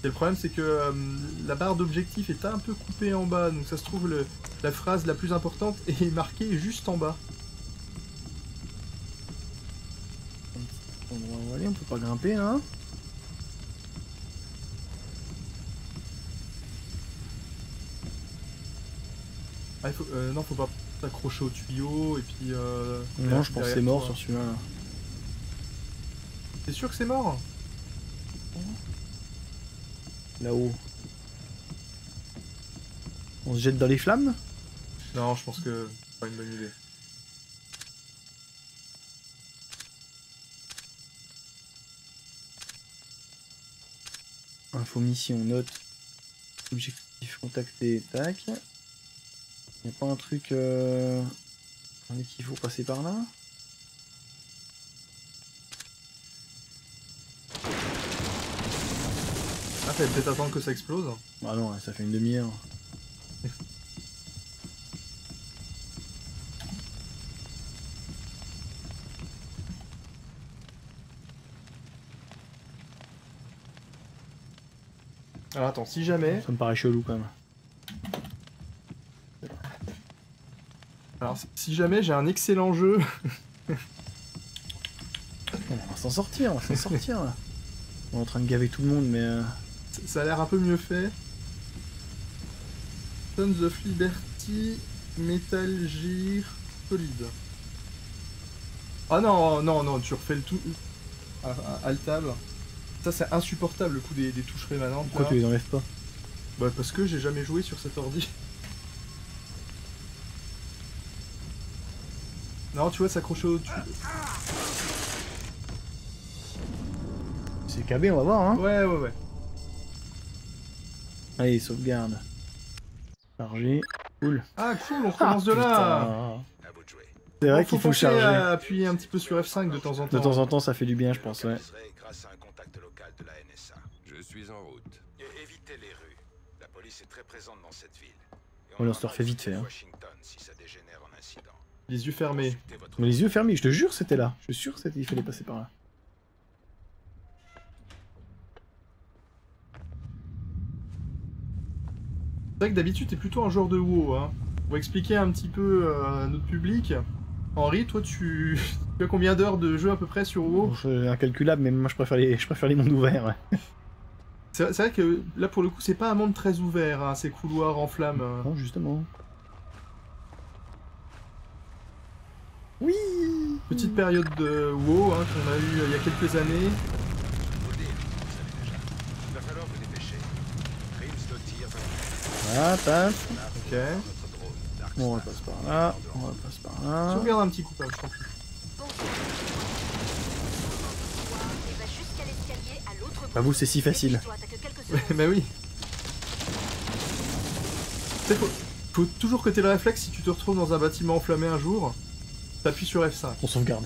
Et le problème, c'est que la barre d'objectif est un peu coupée en bas, donc ça se trouve, la phrase la plus importante est marquée juste en bas. On va aller, on peut pas grimper, hein. Ah, il faut, non, faut pas t'accrocher au tuyau et puis... non, je pense que c'est mort sur celui-là. T'es sûr que c'est mort? Là-haut. On se jette dans les flammes? Non, je pense que c'est pas une bonne idée. Info mission, note. Objectif contacté, tac. Y'a pas un truc qu'il faut passer par là? Ah, fallait peut-être attendre que ça explose. Bah non, ça fait une demi-heure. Alors attends, si jamais... Ça me paraît chelou quand même. Alors, si jamais j'ai un excellent jeu... On va s'en sortir, on va s'en sortir. Là. On est en train de gaver tout le monde, mais... Ça a l'air un peu mieux fait. Sons of Liberty, Metal Gear Solid. Ah non, non, non, tu refais le tout... à le table. Ça, c'est insupportable, le coup des touches rémanentes. Pourquoi tu les enlèves pas? Bah, parce que j'ai jamais joué sur cet ordi. Non, tu vois, s'accrocher au-dessus. C'est KB, on va voir, hein. Ouais, ouais, ouais. Allez, sauvegarde. Charger. Cool. Ah, cool, on recommence de là. C'est vrai qu'il faut charger. Appuyer un petit peu sur F5 de temps en temps. De temps en temps, ça fait du bien, je pense, ouais. Grâce à un contact local de la NSA. Je suis en route. Et évitez les rues. La police est très présente dans cette ville. On se refait vite fait, hein. Les yeux fermés. Mais les yeux fermés, je te jure, c'était là. Je suis sûr qu'il fallait passer par là. C'est vrai que d'habitude, t'es plutôt un joueur de WoW. Hein. On va expliquer un petit peu à notre public. Henri, toi, tu as combien d'heures de jeu à peu près sur WoW? Incalculable, mais moi, je préfère les mondes ouverts. Ouais. C'est vrai que là, pour le coup, c'est pas un monde très ouvert, hein, ces couloirs en flammes. Non, justement. Oui. Petite période de WoW hein, qu'on a eu il y a quelques années. Ah, tape. Ok. Bon, on repasse par là. On repasse par là. Je regarde un petit coupage, je t'en prie. Bah vous, c'est si facile. Bah oui. Faut toujours que t'aies le réflexe si tu te retrouves dans un bâtiment enflammé un jour. T'appuies sur F5. On sauvegarde.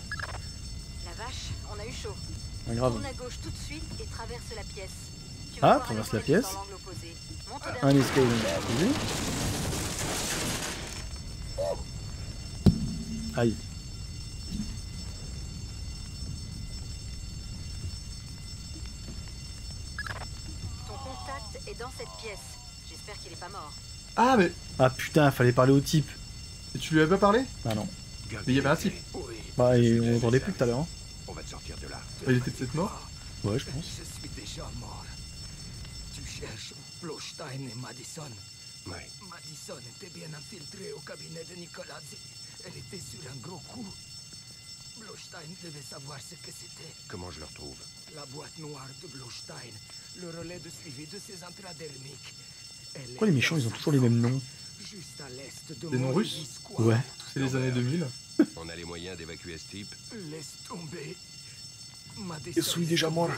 La vache, on a eu chaud. Pas grave. Tourne à gauche tout de suite et traverse la pièce. Ah, traverse la pièce. Un escalier à poser. Aïe. Ton contact est dans cette pièce. J'espère qu'il est pas mort. Ah mais... Ah putain, fallait parler au type. Et tu lui avais pas parlé? Bah non. Mais il y avait un type. Bah, on l'entendait plus tout à l'heure. On va te sortir de là. Il était peut-être mort. Ouais, je pense. Je suis déjà mort. Tu cherches Blaustein et Madison. Ouais. Madison était bien infiltrée au cabinet de Nikoladze. Elle était sur un gros coup. Blaustein devait savoir ce que c'était. Comment je le retrouve? La boîte noire de Blaustein, le relais de suivi de ses intradermiques. Pourquoi les méchants, ils ont toujours les mêmes noms? Des noms russes? Ouais. C'est les années 2000. On a les moyens d'évacuer ce type. Laisse tomber. Je suis déjà mort.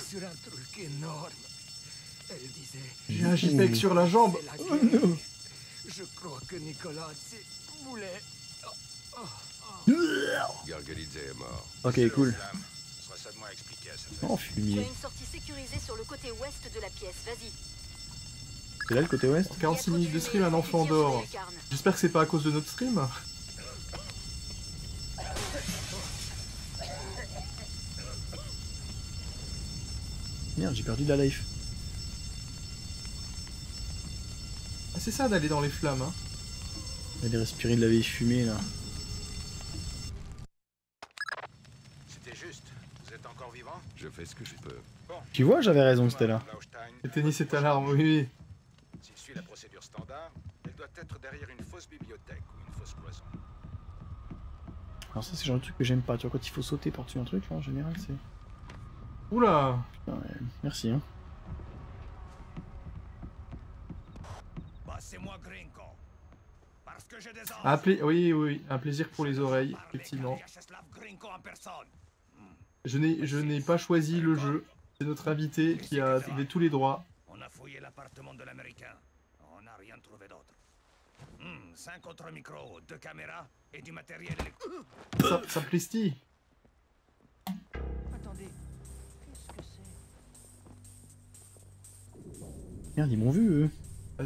J'ai un gilet sur la jambe. Oh non. Je crois que Nikoladze voulait... Gargolidze est mort. Ok, cool. Oh, fumier. J'ai une sortie sécurisée sur le côté ouest de la pièce, vas-y. C'est là le côté ouest. 46 minutes de stream, un enfant dehors. J'espère que c'est pas à cause de notre stream. Merde, j'ai perdu de la life. Ah, c'est ça d'aller dans les flammes, hein. D'aller respirer de la vieille fumée, là. C'était juste. Vous êtes encore vivant? Je fais ce que je peux. Bon. Tu vois, j'avais raison, c'était là. Éteignez cette alarme, oui. S'il suit la procédure standard, elle doit être derrière une fausse bibliothèque ou une fausse cloison. Alors ça, c'est le genre de truc que j'aime pas. Tu vois, quand il faut sauter par-dessus un truc, là, en général, c'est... Oula! Putain, merci, hein. Passez-moi Grinko. Parce que j'ai des ordres. Oui, un plaisir pour les oreilles, effectivement. Je n'ai pas choisi le jeu. C'est notre invité qui a tous les droits. On a fouillé l'appartement de l'Américain. On n'a rien trouvé d'autre. 5 autres micros, 2 caméras et du matériel électronique. Simplisti. Attendez. Merde, ils m'ont vu, eux.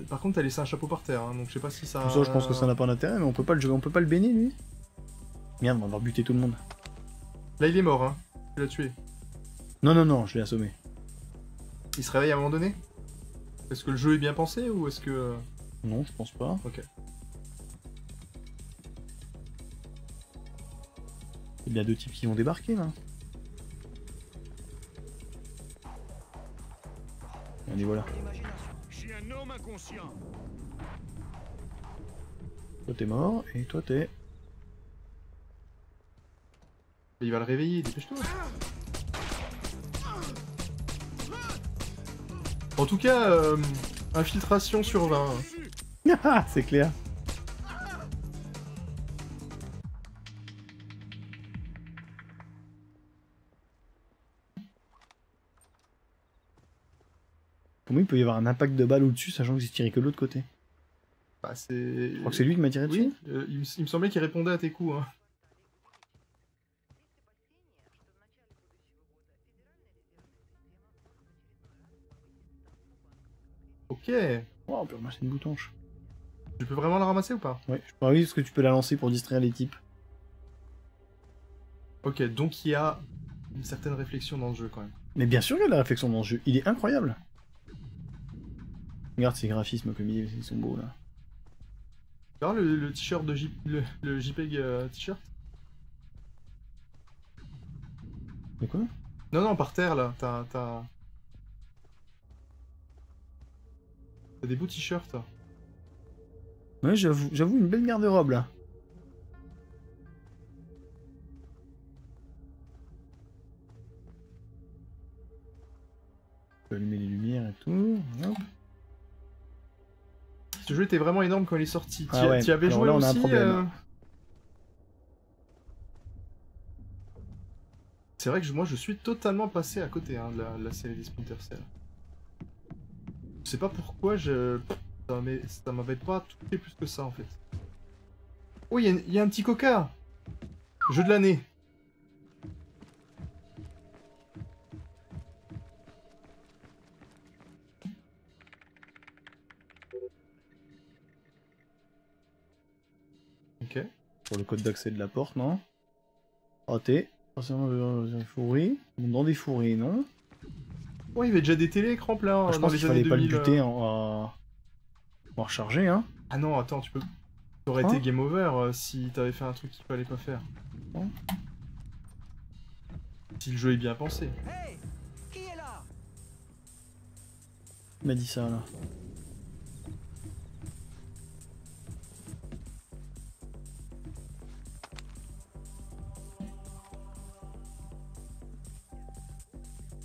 Par contre, t'as laissé un chapeau par terre, hein, donc je sais pas si ça... Comme ça, je pense que ça n'a pas d'intérêt, mais on peut pas le jouer, on peut pas le baigner, lui. Merde, on va avoir buté tout le monde. Là, il est mort, hein. Tu l'as tué. Non, je l'ai assommé. Il se réveille à un moment donné? Est-ce que le jeu est bien pensé, ou est-ce que... Non, je pense pas. Ok. Il y a 2 types qui vont débarquer, là. On y voilà. Toi t'es mort et toi t'es... Il va le réveiller, dépêche-toi. En tout cas, infiltration sur 20. C'est clair. Comment il peut y avoir un impact de balle au-dessus, sachant que j'ai tiré que de l'autre côté? Bah, c'est... Je crois que c'est lui qui m'a tiré dessus. Oui, il me semblait qu'il répondait à tes coups. Hein. Ok. Wow, on peut ramasser une boutonche. Tu peux vraiment la ramasser ou pas? Ouais, je crois oui, parce que tu peux la lancer pour distraire les types. Ok, donc il y a une certaine réflexion dans le jeu quand même. Mais bien sûr qu'il y a de la réflexion dans le jeu, il est incroyable. Regarde ces graphismes comme ils sont beaux là. Regarde le t-shirt de le JPEG t-shirt. De quoi? Non, par terre là, t'as des beaux t-shirts. Ouais, j'avoue une belle garde-robe là. Je peux allumer les lumières et tout. Hop. Ce jeu était vraiment énorme quand il est sorti. Ah ouais. Tu avais joué là, on aussi, a un problème. C'est vrai que moi je suis totalement passé à côté hein, de la série des Splinter Cell. Je sais pas pourquoi ça m'avait pas touché plus que ça en fait. Oh, il y a un petit coca. Jeu de l'année. Ok. Pour le code d'accès de la porte, non? Raté. Dans des fourris, non? Ouais, il y avait déjà des télé-écrans plein. Je pense qu'il fallait pas le buter en recharger, hein. Ah non, attends, tu peux. T'aurais été game over si t'avais fait un truc qu'il fallait pas faire. Si le jeu est bien pensé. Hey, qui est là? Il m'a dit ça là.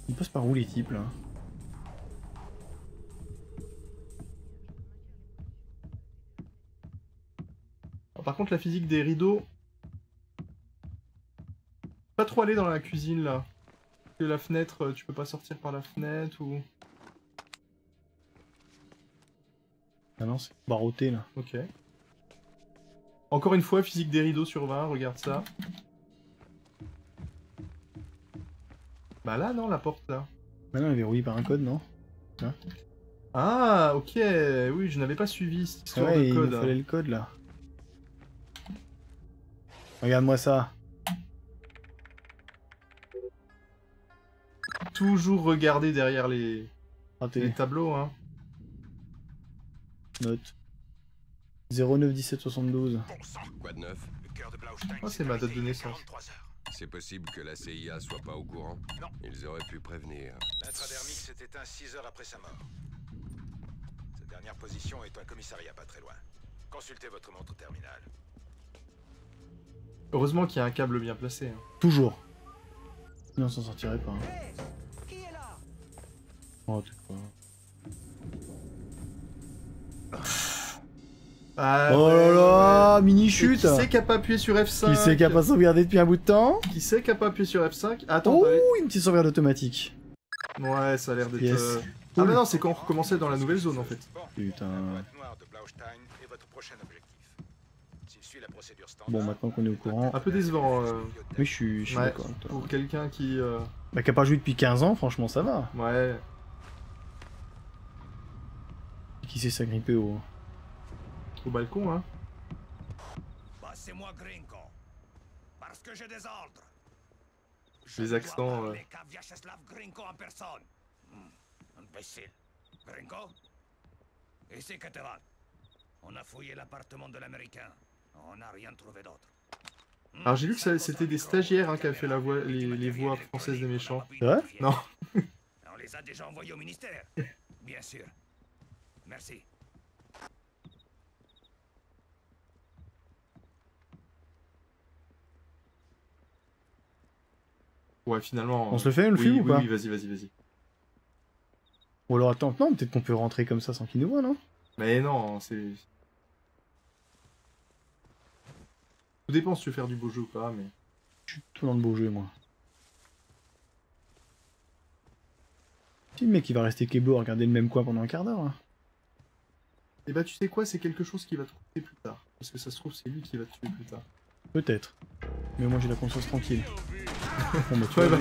Ils passent par où les types là? Alors, par contre la physique des rideaux... Pas trop aller dans la cuisine là. Et la fenêtre, tu peux pas sortir par la fenêtre ou... Ah non, c'est barotté là. Ok. Encore une fois, physique des rideaux sur 20, regarde ça. Bah là, non, la porte là. Bah non, elle est verrouillée par un code, non? Hein? Ah, ok, oui, je n'avais pas suivi cette histoire de code. Il fallait le code là. Regarde-moi ça. Toujours regarder derrière les tableaux, hein. Note 091772. Quoi de neuf? Le cœur de Blaustein. Oh, c'est ma date de naissance. C'est possible que la CIA soit pas au courant. Non. Ils auraient pu prévenir. L'intradermique s'est éteint 6 heures après sa mort. Sa dernière position est un commissariat pas très loin. Consultez votre montre terminale. Heureusement qu'il y a un câble bien placé. Hein. Toujours. Non, on s'en sortirait pas. Hein. Qui est là? Oh, tu crois. Oh là là, mini chute. Qui c'est qui a pas appuyé sur F5? Qui c'est qui a pas sauvegardé depuis un bout de temps? Qui c'est qui a pas appuyé sur F5? Attends, ouh, une petite sauvegarde automatique. Ouais, ça a l'air d'être... Ah mais non, c'est quand on recommençait dans la nouvelle zone en fait. Putain... Bon, maintenant qu'on est au courant... Un peu décevant... Oui, je suis d'accord. Pour quelqu'un qui... Bah, qui a pas joué depuis 15 ans, franchement, ça va. Ouais. Qui sait s'agripper au... Au balcon, hein. Bah, c'est moi, Grinko. Parce que j'ai des ordres. Les accents... Grinko en personne. Imbécile. Grinko? Ici, Cateran. On a fouillé l'appartement de l'Américain. On n'a rien trouvé d'autre. Alors j'ai lu que c'était des stagiaires hein, qui avaient fait la voix, les voix françaises des méchants. C'est vrai? Non. On les a déjà envoyés au ministère. Bien sûr. Merci. Ouais finalement... On se le fait le film ou pas? Oui, vas-y, vas-y. Ou alors attends, non, peut-être qu'on peut rentrer comme ça sans qu'ils nous voient, non? Mais non, c'est... Tout dépend si tu veux faire du beau jeu ou pas, mais... Je suis tout dans le beau jeu, moi. Si le mec, il va rester keblo à regarder le même coin pendant un quart d'heure, hein. Et bah tu sais quoi, c'est quelque chose qui va te coûter plus tard. Parce que ça se trouve, c'est lui qui va te tuer plus tard. Peut-être. Mais moi, j'ai la conscience tranquille. Bon, bah, tu vois, bah,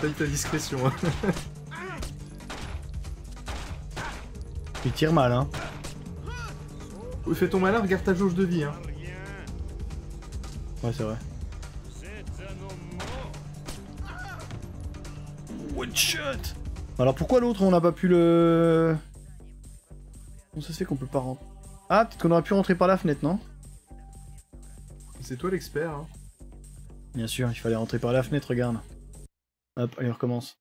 t'as eu ta discrétion. Il tire mal, hein. Fais ton malin, regarde ta jauge de vie, hein. Ouais, c'est vrai. One shot. Alors pourquoi l'autre on n'a pas pu le... Bon, ça se fait qu'on peut pas rentrer. Ah, peut-être qu'on aurait pu rentrer par la fenêtre, non? C'est toi l'expert, hein. Bien sûr, il fallait rentrer par la fenêtre, regarde. Hop, allez, on recommence.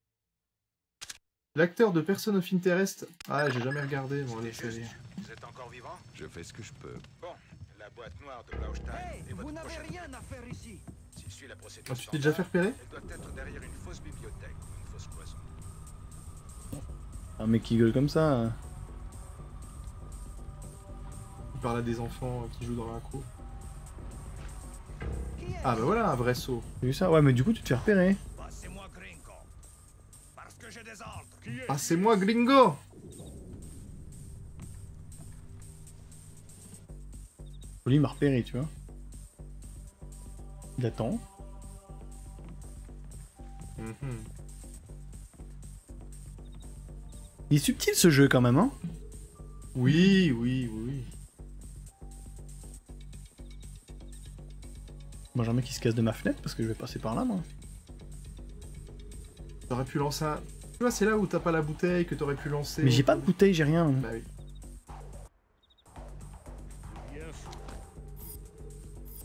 L'acteur de Person of Interest... Ah, j'ai jamais regardé, bon, allez, c'est... Vous êtes encore vivant? Je fais ce que je peux. Bon. La boîte noire de Blaustein et votre prochaine... Vous n'avez rien à faire ici. S'il suit la procédure... Ah, tu t'es déjà fait repérer? Elle doit être derrière une fausse bibliothèque, une fausse cloison. Un mec qui gueule comme ça... Il parle à des enfants qui jouent dans la cour. Ah bah voilà, un vrai saut. T'as vu ça? Ouais, mais du coup tu te fais repérer. Bah, c'est moi, Gringo. Parce que j'ai des ordres. Ah, c'est moi, Gringo. Lui m'a repéré, tu vois. Il attend. Il est subtil ce jeu quand même, hein. Oui. Moi j'ai un mec qui se casse de ma fenêtre parce que je vais passer par là, moi. T'aurais pu lancer un... Tu vois, c'est là où t'as pas la bouteille que t'aurais pu lancer... Mais j'ai pas de bouteille, j'ai rien. Bah oui.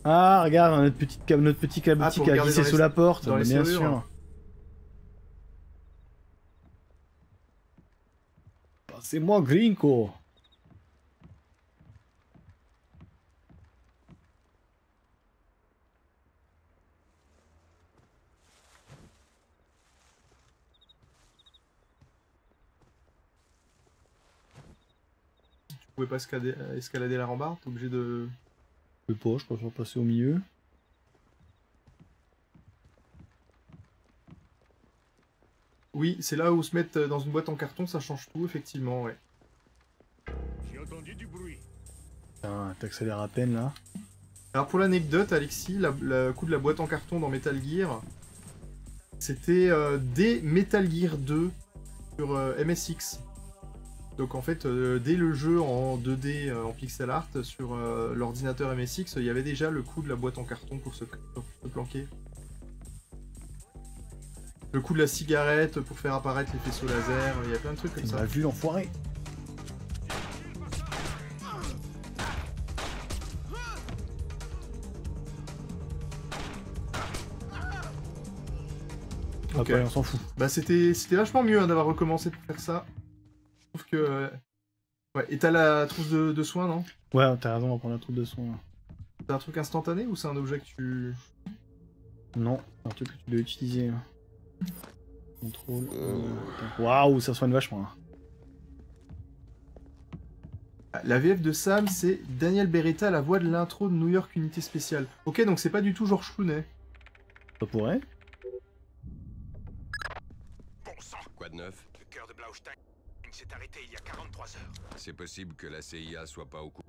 Ah, regarde, notre petit caboutique qui est sous la porte, bien sûr. Passez-moi Grinko. Tu pouvais pas escalader la rambarde, t'es obligé de... Je sais pas, je préfère passer au milieu. Oui, c'est là où se mettre dans une boîte en carton, ça change tout, effectivement, ouais. J'ai entendu du bruit. Putain, t'accélères à peine, là. Alors, pour l'anecdote, Alexis, le coup de la boîte en carton dans Metal Gear, c'était dès Metal Gear 2 sur MSX. Donc, en fait, dès le jeu en 2D, en pixel art, sur l'ordinateur MSX, il y avait déjà le coup de la boîte en carton pour se planquer. Le coup de la cigarette pour faire apparaître les faisceaux laser, il y a plein de trucs comme ça. On a vu l'enfoiré. Ok, on s'en fout. Bah c'était vachement mieux hein, d'avoir recommencé de faire ça. Sauf que... Ouais, et t'as la trousse de soins, non? Ouais, t'as raison, on va prendre la trousse de soins. C'est un truc instantané ou c'est un objet que tu... Non, c'est un truc que tu dois utiliser. Là. Contrôle. Waouh, ça soigne vachement. Hein. La VF de Sam, c'est Daniel Beretta, la voix de l'intro de New York Unité Spéciale. Ok, donc c'est pas du tout Georges Clooney. Ça pourrait. Bon sang, quoi de neuf? Le cœur de Blaustein s'est arrêté il y a 43 heures. C'est possible que la CIA soit pas au coup.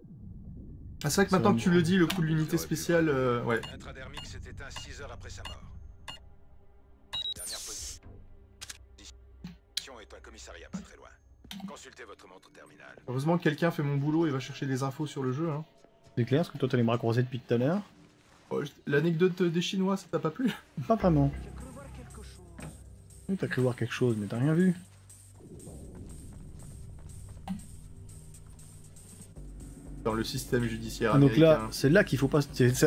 Ah, c'est vrai que maintenant que tu le dis, le coup de l'unité spéciale. Ouais. L'intradermique s'est éteint 6 heures après sa mort. Est un commissariat pas très loin. Consultez votre montre terminale. Heureusement que quelqu'un fait mon boulot et va chercher des infos sur le jeu. Hein. C'est clair, parce que toi t'as les bras croisés depuis tout à l'heure. Oh, l'anecdote des Chinois, ça t'a pas plu? Pas vraiment. T'as cru voir quelque chose, mais t'as rien vu. Dans le système judiciaire américain. Donc là, c'est là qu'il faut pas.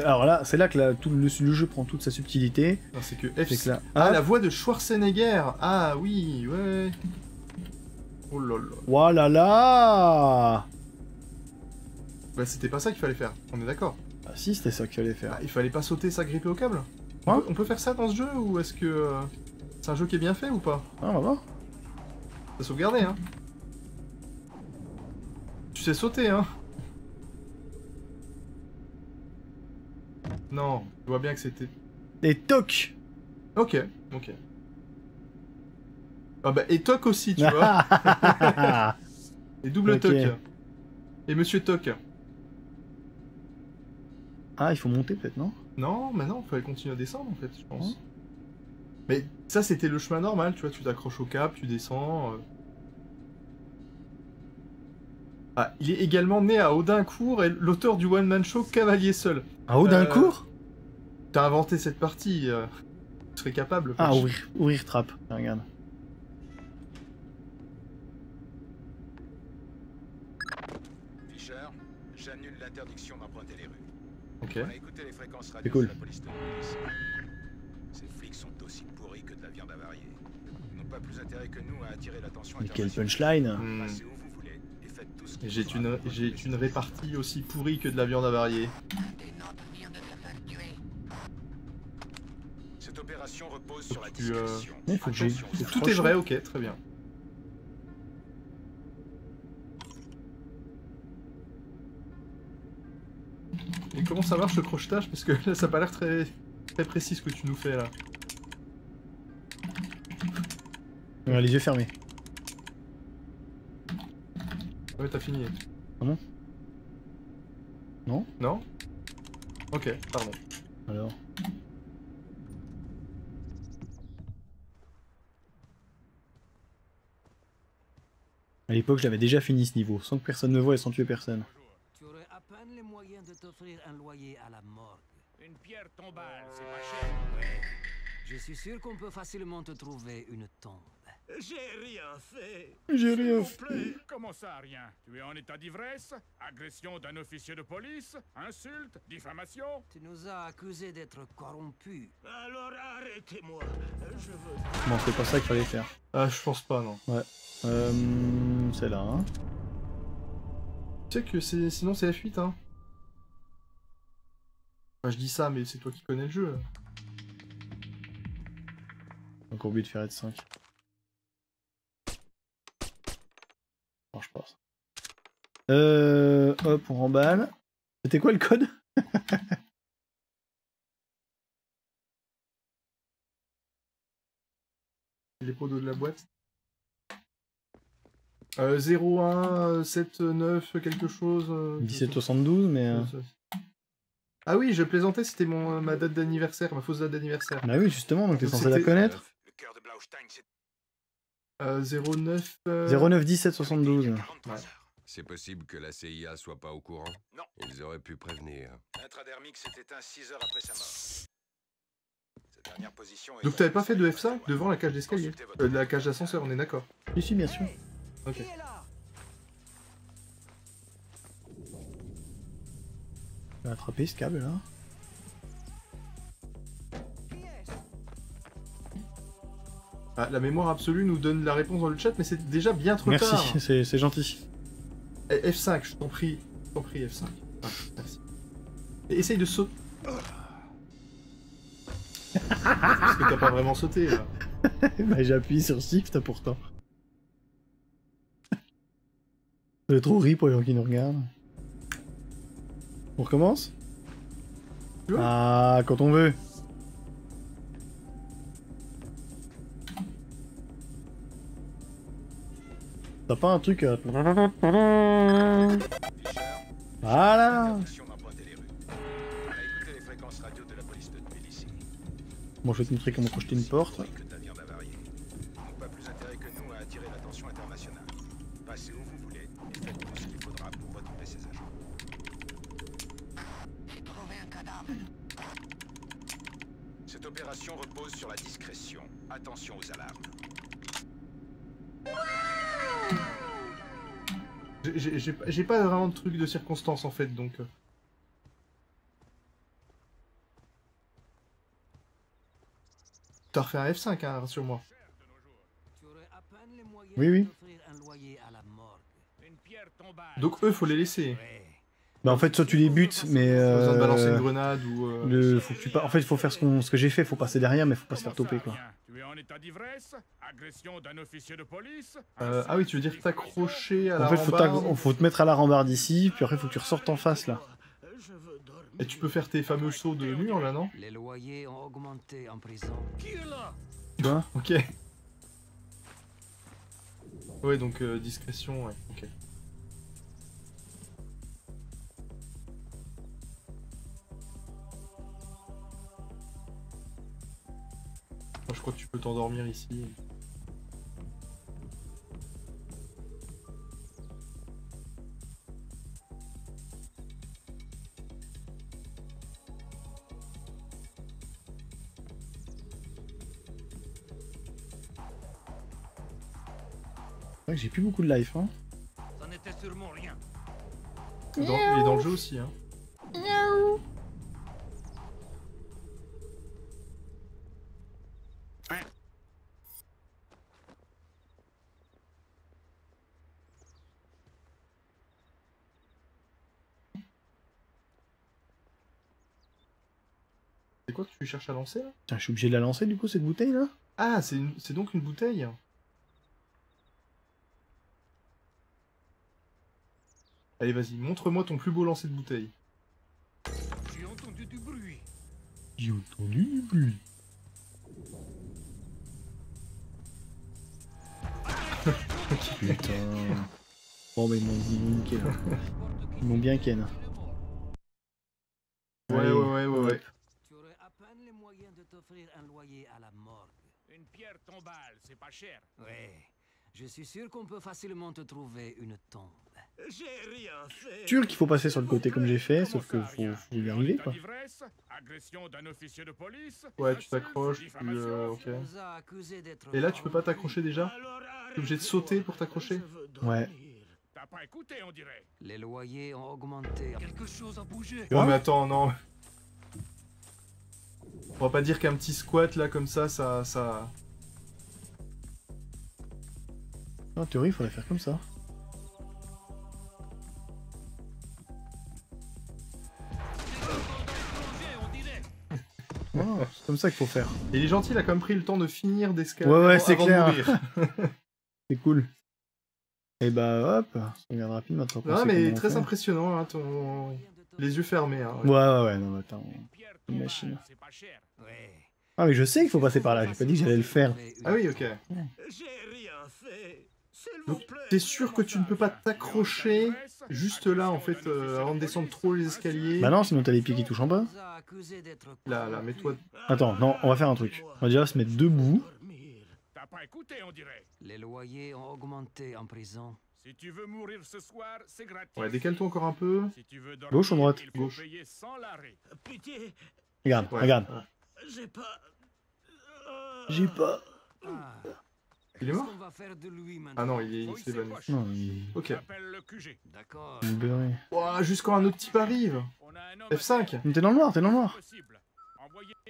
Alors là, c'est là que tout le jeu prend toute sa subtilité. C'est que F. Là... Ah, la voix de Schwarzenegger. Ah oui, ouais. Oh là là. Oh là là. Bah c'était pas ça qu'il fallait faire. On est d'accord. Ah si, c'était ça qu'il fallait faire. Ah, il fallait pas sauter, s'agripper au câble. Hein? On peut faire ça dans ce jeu ou est-ce que c'est un jeu qui est bien fait ou pas? Ah, on va voir. Ça sauvegarder hein. Tu sais sauter hein. Non, je vois bien que c'était... Et toc. Ok, ok. Ah bah, et toc aussi, tu vois. Et double okay. Toc. Et monsieur toc. Ah, il faut monter peut-être, non? Non, mais non, il fallait continuer à descendre, en fait, je pense. Ouais. Mais ça, c'était le chemin normal, tu vois, tu t'accroches au cap, tu descends... Ah, il est également né à Audincourt et l'auteur du one-man show Cavalier Seul. À Audincourt ? T'as inventé cette partie, tu serais capable. Ah, ouvrir trappe, regarde. Fisher, j'annule l'interdiction d'emprunter les rues. Ok. On a écouté les fréquences radio sur la police de police. Ces flics sont aussi pourris que de la viande avariée. Ils n'ont pas plus intérêt que nous à attirer l'attention internationale. Quelle punchline. J'ai une répartie aussi pourrie que de la viande avariée. Cette opération repose sur la discrétion. Tout est vrai, ok, très bien. Et comment ça marche le crochetage? Parce que là, ça n'a pas l'air très précis ce que tu nous fais là. Ouais, les yeux fermés. Ouais, t'as fini. Ah bon? Non? Non? Ok, pardon. Alors. À l'époque, j'avais déjà fini ce niveau, sans que personne ne voie et sans tuer personne. Tu aurais à peine les moyens de t'offrir un loyer à la morgue. Une pierre tombale, c'est pas cher. Ouais. Je suis sûr qu'on peut facilement te trouver une tombe. J'ai rien fait. J'ai rien fait. Comment ça, rien? Tu es en état d'ivresse, agression d'un officier de police, insulte, diffamation. Tu nous as accusés d'être corrompus. Alors arrêtez-moi. Je veux. Non, c'est pas ça qu'il fallait faire. Ah, je pense pas, non. Ouais. Celle-là, hein. Tu sais que c'est... sinon c'est la fuite, hein. Enfin, je dis ça, mais c'est toi qui connais le jeu. Encore oublié de faire être 5. Non, je pense. Hop, on remballe. C'était quoi le code? Les podos de la boîte. 0179 quelque chose. 1772, mais. Ah oui, je plaisantais, c'était mon ma date d'anniversaire, ma fausse date d'anniversaire. Ah oui, justement, donc t'es censé la connaître. 09 17 72. Ouais. C'est possible que la CIA soit pas au courant. Non. Ils auraient pu prévenir. L'intradermique s'est éteint 6 heures après sa mort. Cette dernière position. Donc t'avais pas fait de F5 devant la cage d'escalier, de la cage d'ascenseur, on est d'accord. Oui, si, bien sûr. Ok. On va attraper ce câble là. Ah, la mémoire absolue nous donne la réponse dans le chat, mais c'est déjà bien trop tard. Merci, c'est gentil. F5, je t'en prie F5. Ah, merci. Et essaye de sauter. Parce que t'as pas vraiment sauté là. Bah j'appuie sur Shift pourtant. C'est trop horrible pour les gens qui nous regardent. On recommence? Ah, quand on veut. T'as pas un truc à... Voilà. Bon, je vais te montrer comment projeter une porte. L'opération repose sur la discrétion. Attention aux alarmes. J'ai pas vraiment de truc de circonstance en fait, donc... T'as refait un F5, hein, rassure-moi. Oui, oui. Donc eux, faut les laisser. Bah en fait soit tu les butes mais besoin de balancer une grenade ou faut que tu en fait faut faire ce que j'ai fait, faut passer derrière mais faut pas se faire toper quoi. Tu es en état d'ivresse, agression d'un officier de police. Ah oui, tu veux dire t'accrocher à la rambarde. En fait faut te mettre à la rambarde ici puis après faut que tu ressortes en face là. Et tu peux faire tes fameux sauts de mur là, non? Les loyers ont augmenté en prison. Tu vois? OK. Ouais, donc discrétion, ouais, OK. Je crois que tu peux t'endormir ici. C'est vrai que j'ai plus beaucoup de life, hein. Ça n'était sûrement rien. Il est dans le jeu aussi, hein. Miaou. Quoi que tu cherches à lancer là? Putain, je suis obligé de la lancer du coup cette bouteille là? Ah, c'est donc une bouteille? Allez, vas-y, montre-moi ton plus beau lancer de bouteille. J'ai entendu du bruit. J'ai entendu du bruit. Putain. Bon, mais ils m'ont nickel. Ils m'ont bien ken. Ouais, allez, ouais. Offrir un loyer à la morgue. Une pierre tombale, c'est pas cher. Ouais, je suis sûr qu'on peut facilement te trouver une tombe. J'ai rien fait. Sûr qu'il faut passer sur le côté comme j'ai fait, sauf que faut y arriver quoi. Agression d'un officier de police. Ouais, tu t'accroches, puis ok. Et là, tu peux pas t'accrocher déjà? T'es obligé de sauter pour t'accrocher? Ouais. T'as pas écouté, on dirait. Les loyers ont augmenté. Quelque chose a bougé. Non, mais attends, non. On va pas dire qu'un petit squat là comme ça, ça. Non, en théorie, il faudrait faire comme ça. Oh, c'est comme ça qu'il faut faire. Et il est gentil, il a quand même pris le temps de finir d'escalader. Ouais, c'est clair. C'est cool. Et bah hop, on regarde rapide maintenant. Non, mais très impressionnant, hein, ton... les yeux fermés. Hein, ouais. ouais, non, attends. Une machine. Ah, mais je sais qu'il faut passer par là, j'ai pas dit que j'allais le faire. Ah oui, ok. Donc, t'es sûr que tu ne peux pas t'accrocher juste là, en fait, avant de descendre trop les escaliers? Bah non, sinon t'as les pieds qui touchent en bas. Là, là, mets-toi... Attends, non, on va faire un truc. On va déjà se mettre debout. T'as pas écouté, on dirait. Les loyers ont augmenté en prison. Si tu veux mourir ce soir, c'est gratuit. Ouais, décale-toi encore un peu. Si tu veux dormir, gauche ou droite? Gauche. Pitié. Regarde, ouais, regarde. Ouais. J'ai pas... J'ai pas... Ah. Il est mort? Ah non, il s'est évanoui. Non, il... Ok. Ouah, jusqu'à un autre type arrive. F5. T'es dans le noir, t'es dans le noir.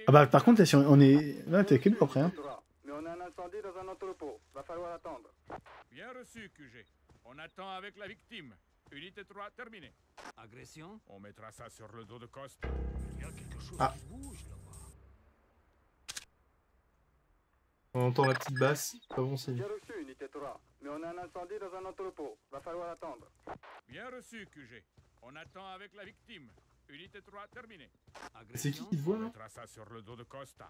Ah bah par contre, si on est... Là, t'es que nous après, hein. Mais on a un incendie dans un entrepôt. Va falloir attendre. Bien reçu, QG. On attend avec la victime. Unité 3 terminée. Agression? On mettra ça sur le dos de Coste. Il y a quelque chose qui bouge là. On entend la petite basse, pas bon signe. Bien reçu, unité 3, mais on a un incendie dans un entrepôt, va falloir attendre. Bien reçu, QG, on attend avec la victime. Unité 3 terminée. C'est qui te voit là? On mettra ça sur le dos de Costa.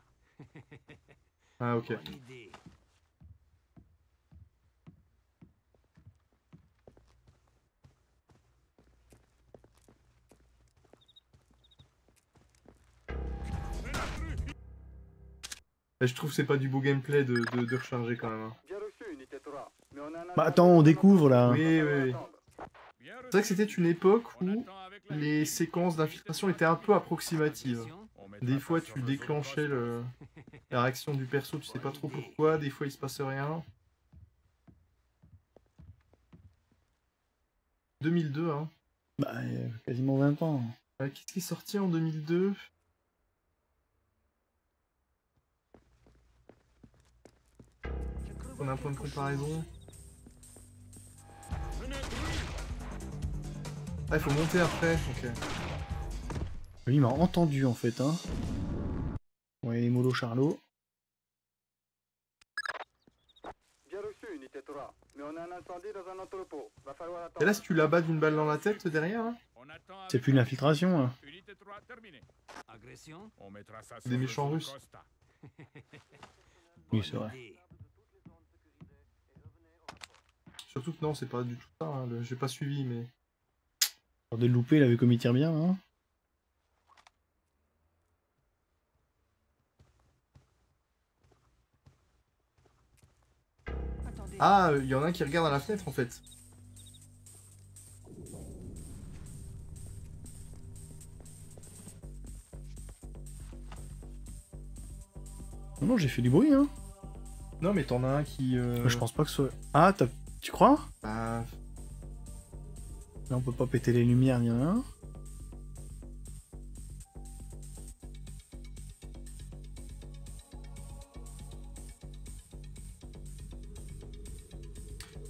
Ah ok. Je trouve que c'est pas du beau gameplay de recharger quand même. Bah attends, on découvre là. Oui, oui, oui. C'est vrai que c'était une époque où les séquences d'infiltration étaient un peu approximatives. Des fois tu déclenchais la réaction du perso, tu sais pas trop pourquoi, des fois il se passe rien. 2002, hein. Bah, il y a quasiment 20 ans. Qu'est-ce qui est sorti en 2002 ? On a un point de comparaison. Ah, il faut monter après, ok. Lui, il m'a entendu en fait, hein. Ouais, les mollo Charlot. Bien reçu, unité 3. Mais on a un incendie dans un entrepôt. Va falloir attendre. Et là, si tu l'abats d'une balle dans la tête derrière, hein, c'est plus l'infiltration, hein. Unité 3 terminée. Agression. On mettra ça sur des méchants russes. Oui, c'est vrai. Surtout que non, c'est pas du tout ça, hein. J'ai pas suivi, mais... Regardez le loupé, là, vu comme il tire bien, hein. Ah, il y en a un qui regarde à la fenêtre, en fait. Oh non, j'ai fait du bruit, hein. Non, mais t'en as un qui... Je pense pas que ce soit... Ah, t'as... Tu crois? Bah... Là on peut pas péter les lumières ni rien.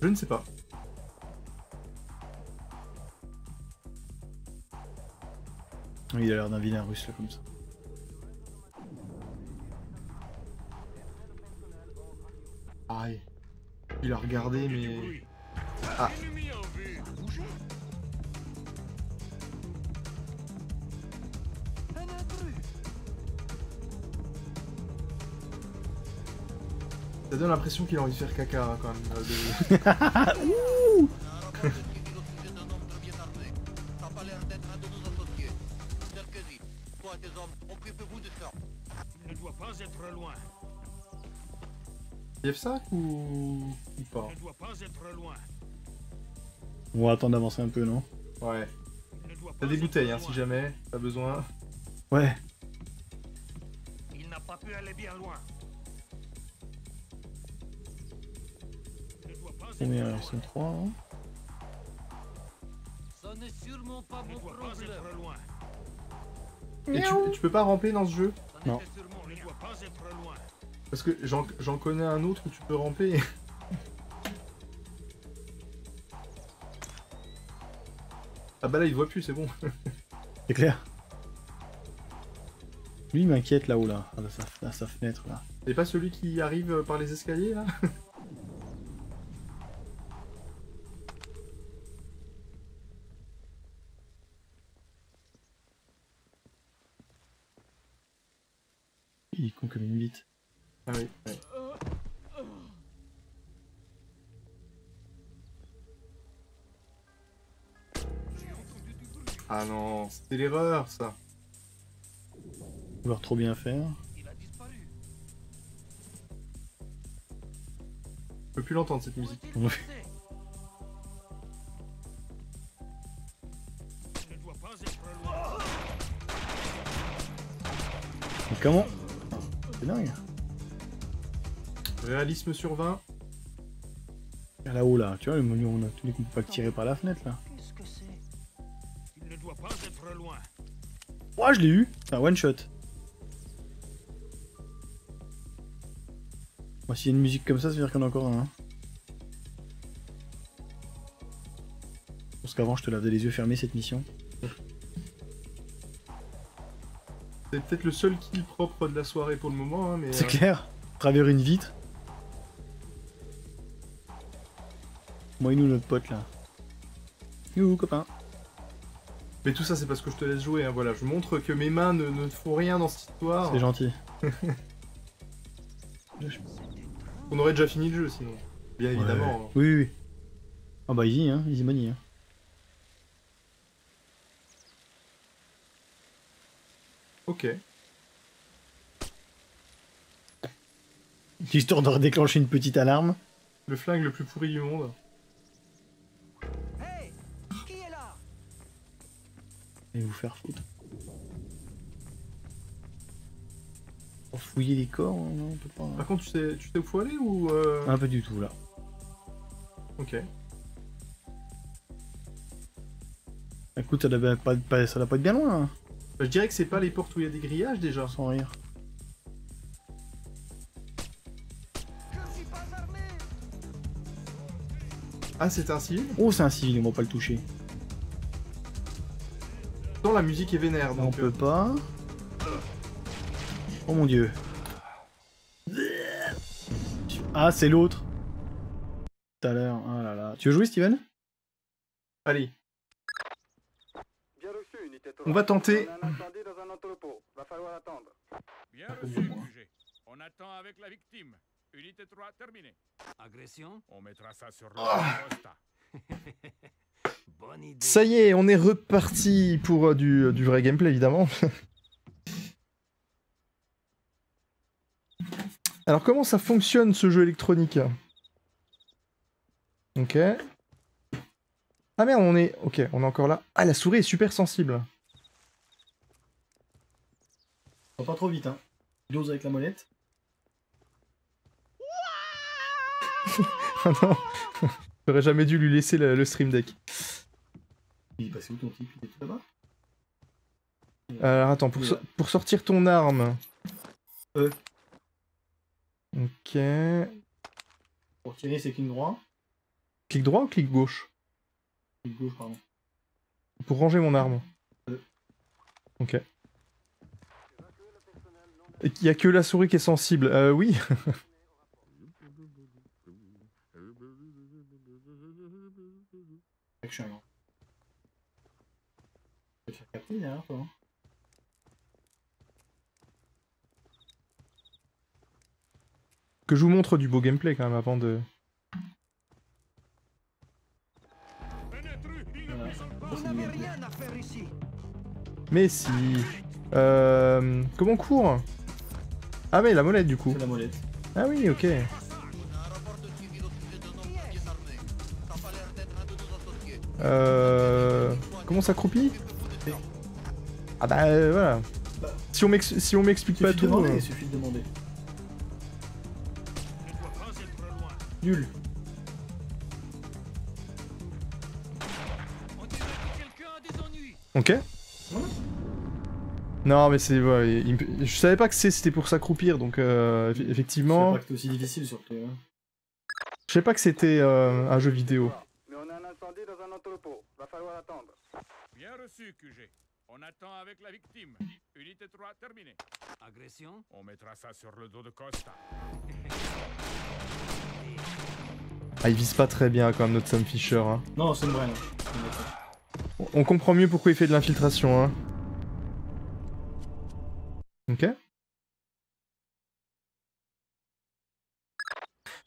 Je ne sais pas. Il a l'air d'un vilain russe là comme ça. Aïe. Il a regardé mais... Ah. Ça donne l'impression qu'il a envie de faire caca quand même. Ouh. Ne doit pas être loin. F5 ou pas? Ne doit pas être loin. On va attendre d'avancer un peu, non? Ouais. T'as des bouteilles, hein, si jamais t'as besoin. Ouais. Ça peut aller bien loin. On est à la scène 3. Hein. Ça n'est sûrement pas mon problème. Et tu peux pas ramper dans ce jeu? Non. Parce que j'en connais un autre où tu peux ramper. Ah bah là il voit plus, c'est bon. C'est clair. Lui il m'inquiète là-haut là, à sa fenêtre là. C'est pas celui qui arrive par les escaliers là? Il est con comme une bite. Ah oui, ouais. Ah non, c'était l'erreur ça. Vouloir trop bien faire. Il a disparu. Je peux plus l'entendre cette musique. Ouais. Mais comment? C'est dingue. Réalisme sur 20. Là-haut là, tu vois le menu on a tous les coups pas tirés par la fenêtre là. Oh, je l'ai eu, c'est un one shot. Moi, s'il y a une musique comme ça veut dire qu'on a encore un. Hein. Parce qu'avant, je te lavais les yeux fermés cette mission. C'est peut-être le seul kill propre de la soirée pour le moment, hein, mais. C'est clair. À travers une vitre. Moi et nous notre pote là. Youhou copain. Mais tout ça c'est parce que je te laisse jouer, hein. Voilà, je montre que mes mains ne font rien dans cette histoire. C'est gentil. On aurait déjà fini le jeu sinon, bien ouais, évidemment. Ouais. Oui, oui. Ah bah easy, hein, easy money. Hein. Ok. L'histoire de redéclencher une petite alarme. Le flingue le plus pourri du monde. Et vous faire foutre. Pour fouiller les corps, non, on peut pas. Par contre, tu sais où faut aller ou Un peu du tout là. Ok. Écoute, ça doit pas être bien loin. Hein. Bah, je dirais que c'est pas les portes où il y a des grillages déjà. Sans rire. Je suis pas armé. Ah, c'est un civil. Oh, c'est un civil, on va pas le toucher. La musique est vénère donc on peut pas. Oh mon dieu. Ah c'est l'autre. Tout à l'heure. Ah là là. Tu veux jouer Steven? Allez. Bien reçu, unité. On va tenter. On a un incendie dans un entrepôt. Va falloir attendre. Bien reçu, QG. On attend avec la victime. Unité 3 terminée. Agression. On mettra ça sur le posta. Ça y est, on est reparti pour du vrai gameplay, évidemment. Alors, comment ça fonctionne, ce jeu électronique? Ok. Ah merde, on est... Ok, on est encore là. Ah, la souris est super sensible. On va pas trop vite, hein. Dose avec la molette. Ah non. J'aurais jamais dû lui laisser le stream deck. Il est passé où ton type? Il était là-bas. Alors attends, pour sortir ton arme. Ok. Pour tirer, c'est clic droit. Clic droit ou clic gauche? Clic gauche, pardon. Pour ranger mon arme. Ok. Il n'y a que la souris qui est sensible. Oui. Action. Je vais te faire capter derrière toi. Hein. Que je vous montre du beau gameplay quand même avant de. Voilà. Vous n'avez rien à faire ici. Mais si. Comment on court? Ah mais la molette du coup. C'est la molette. Ah oui, ok. Comment ça croupit? Ah bah voilà. Si on m'explique pas tout... Il suffit de demander. Nul. Ok. Ouais. Non mais c'est... Ouais, je savais pas que c'était pour s'accroupir, donc effectivement... Je savais pas que c'était aussi difficile surtout. Hein. Je savais pas que c'était un jeu vidéo. Mais on a un incendie dans un entrepôt, va falloir attendre. Bien reçu QG, on attend avec la victime. Unité 3 terminée. Agression ? On mettra ça sur le dos de Costa. Ah, il vise pas très bien quand même notre Sam Fisher. Hein. Non, c'est vrai. On comprend mieux pourquoi il fait de l'infiltration. Hein. Ok.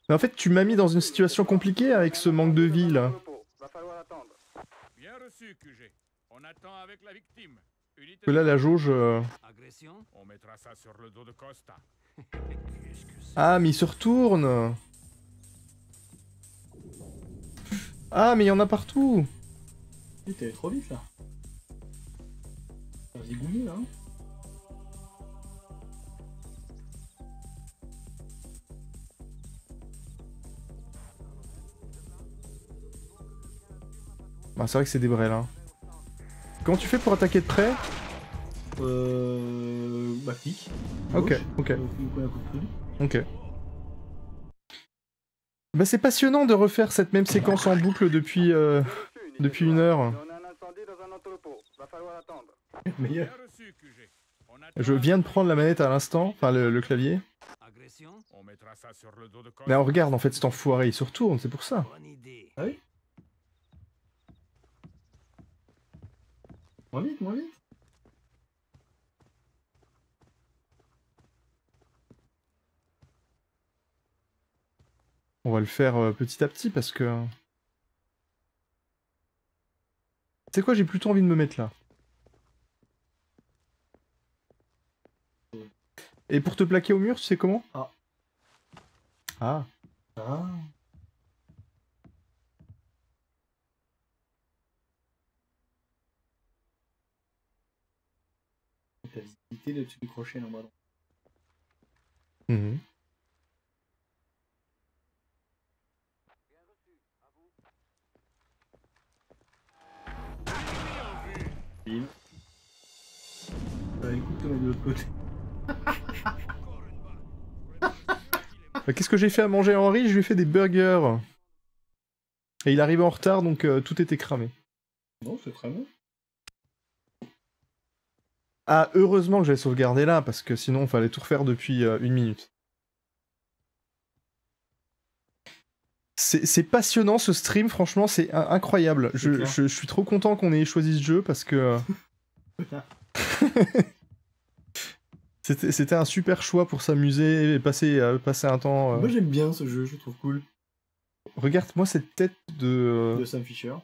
Mais en fait, tu m'as mis dans une situation compliquée avec ce manque de vie là. Bien reçu, QG. On attend avec la victime. Que là, la jauge. On mettra ça sur le dos de Costa. Ah, mais il se retourne. Ah, mais il y en a partout. T'es allé trop vite là. T'as zigouni là. Bah, c'est vrai que c'est des brels. Hein. Comment tu fais pour attaquer de près? Bah, clic. Ok, gauche. Ok. Ok. Bah, c'est passionnant de refaire cette même séquence en boucle depuis, une heure. Meilleur. Je viens de prendre la manette à l'instant, enfin le clavier. Mais on regarde en fait cet enfoiré, il se retourne, c'est pour ça. Ah oui? Moins vite, moins vite. On va le faire petit à petit parce que... C'est quoi, j'ai plutôt envie de me mettre là. Et pour te plaquer au mur, tu sais comment? Ah. Ah. Ah. T'as visité le petit crochet là-bas. Mmh. Écoute, on est de l'autre côté. Qu'est-ce que j'ai fait à manger à Henri? Je lui ai fait des burgers. Et il arrivait en retard, donc tout était cramé. Non, c'est très bon. Ah, heureusement que j'avais sauvegardé là, parce que sinon, il fallait tout refaire depuis une minute. C'est passionnant ce stream, franchement, c'est incroyable. Je suis trop content qu'on ait choisi ce jeu parce que... C'était un super choix pour s'amuser et passer un temps... Moi j'aime bien ce jeu, je le trouve cool. Regarde-moi cette tête de... De Sam Fisher.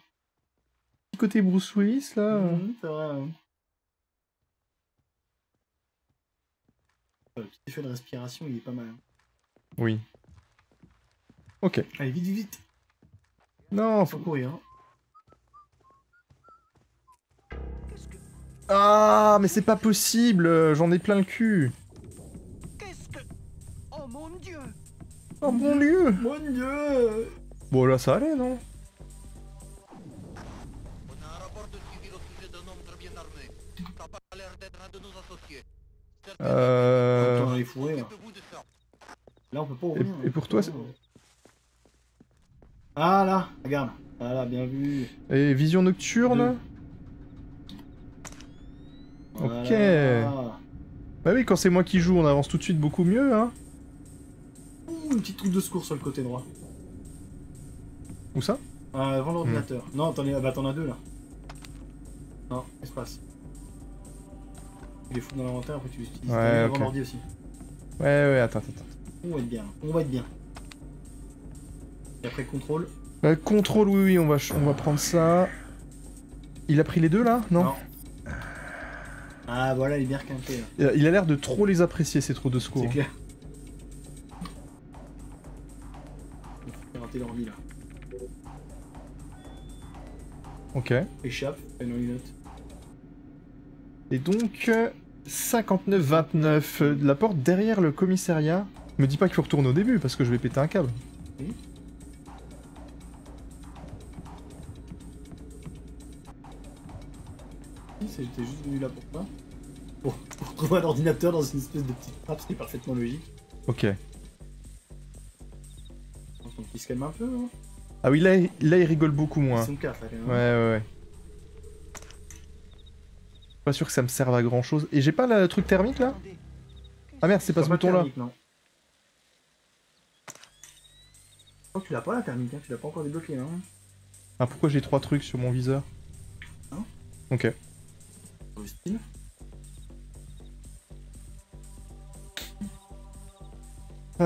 Petit côté Bruce Willis là. C'est vrai. Hein. Le petit effet de respiration, il est pas mal. Hein. Oui. Ok. Allez, vite, vite, vite. Non, faut courir. Hein. Ah, mais c'est pas possible. J'en ai plein le cul. Qu'est-ce que... Oh mon dieu. Oh mon dieu. Mon dieu. Bon, là, ça allait, non? On a un rapport de suivi au sujet d'un homme très bien armé. T'as pas l'air d'être un de nos associés. On est fourré, là. Là, on peut pas ouvrir. Et pour toi, c'est... Ah là, regarde. Ah là, bien vu. Et vision nocturne. Voilà. Ok. Bah oui, quand c'est moi qui joue, on avance tout de suite beaucoup mieux, hein. Ouh, une petite troupe de secours sur le côté droit. Où ça? Avant l'ordinateur. Non, t'en as deux, là. Non, espace. Tu les fous dans l'inventaire, après tu les utilises avant l'ordi aussi. Ouais, ouais, attends. On va être bien, on va être bien. Et après contrôle. Contrôle, oui, on va prendre ça. Il a pris les deux là, non? Non. Ah voilà, il est bien requinté là. Il a l'air de trop les apprécier ces trous de secours. C'est clair. Il a raté l'ordi là. Ok. Échappe, et non une note. Et donc, 5929, la porte derrière le commissariat. Me dis pas qu'il faut retourner au début parce que je vais péter un câble. Oui. J'étais juste venu là pour quoi? Pour trouver l'ordinateur dans une espèce de petite trappe, ce qui est parfaitement logique. Ok. Donc il se calme un peu, hein. Ah oui, là il rigole beaucoup moins. Ils sont quatre, là, quand même. Ouais. Pas sûr que ça me serve à grand chose. Et j'ai pas le truc thermique là? Ah merde, c'est pas ce bouton là. Oh, tu l'as pas la thermique, hein. Tu l'as pas encore débloqué, hein. Ah, pourquoi j'ai trois trucs sur mon viseur? Hein? Ok.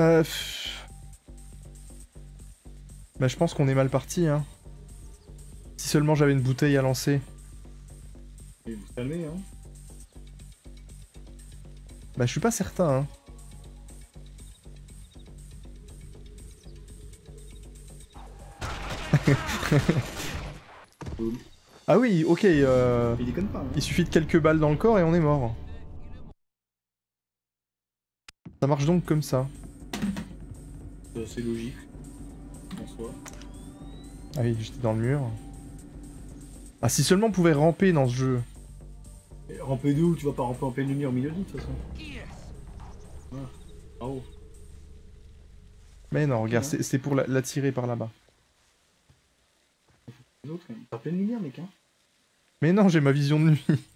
Bah je pense qu'on est mal parti, hein. Si seulement j'avais une bouteille à lancer. Et vous calmez, hein. Bah je suis pas certain, hein. Cool. Ah oui, ok, il déconne pas, hein. Il suffit de quelques balles dans le corps et on est mort. Ça marche donc comme ça. C'est logique, en soi. Ah oui, j'étais dans le mur. Ah, si seulement on pouvait ramper dans ce jeu. Et ramper d'où? Tu vas pas ramper en pleine lumière au milieu de l'île, de toute façon. Ah. Oh. Mais non, regarde, c'est pour l'attirer par là-bas. L'autre, il est en pleine lumière, mec, hein. Mais non, j'ai ma vision de nuit.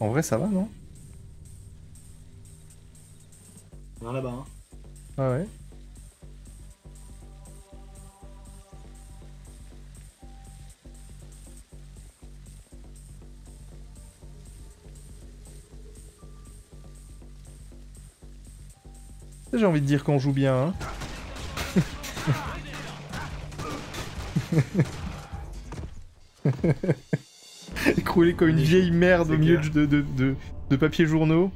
En vrai, ça va, non? On est là-bas, hein. Ah ouais. J'ai envie de dire qu'on joue bien, hein. Écroulé comme une vieille merde au milieu de papier journaux.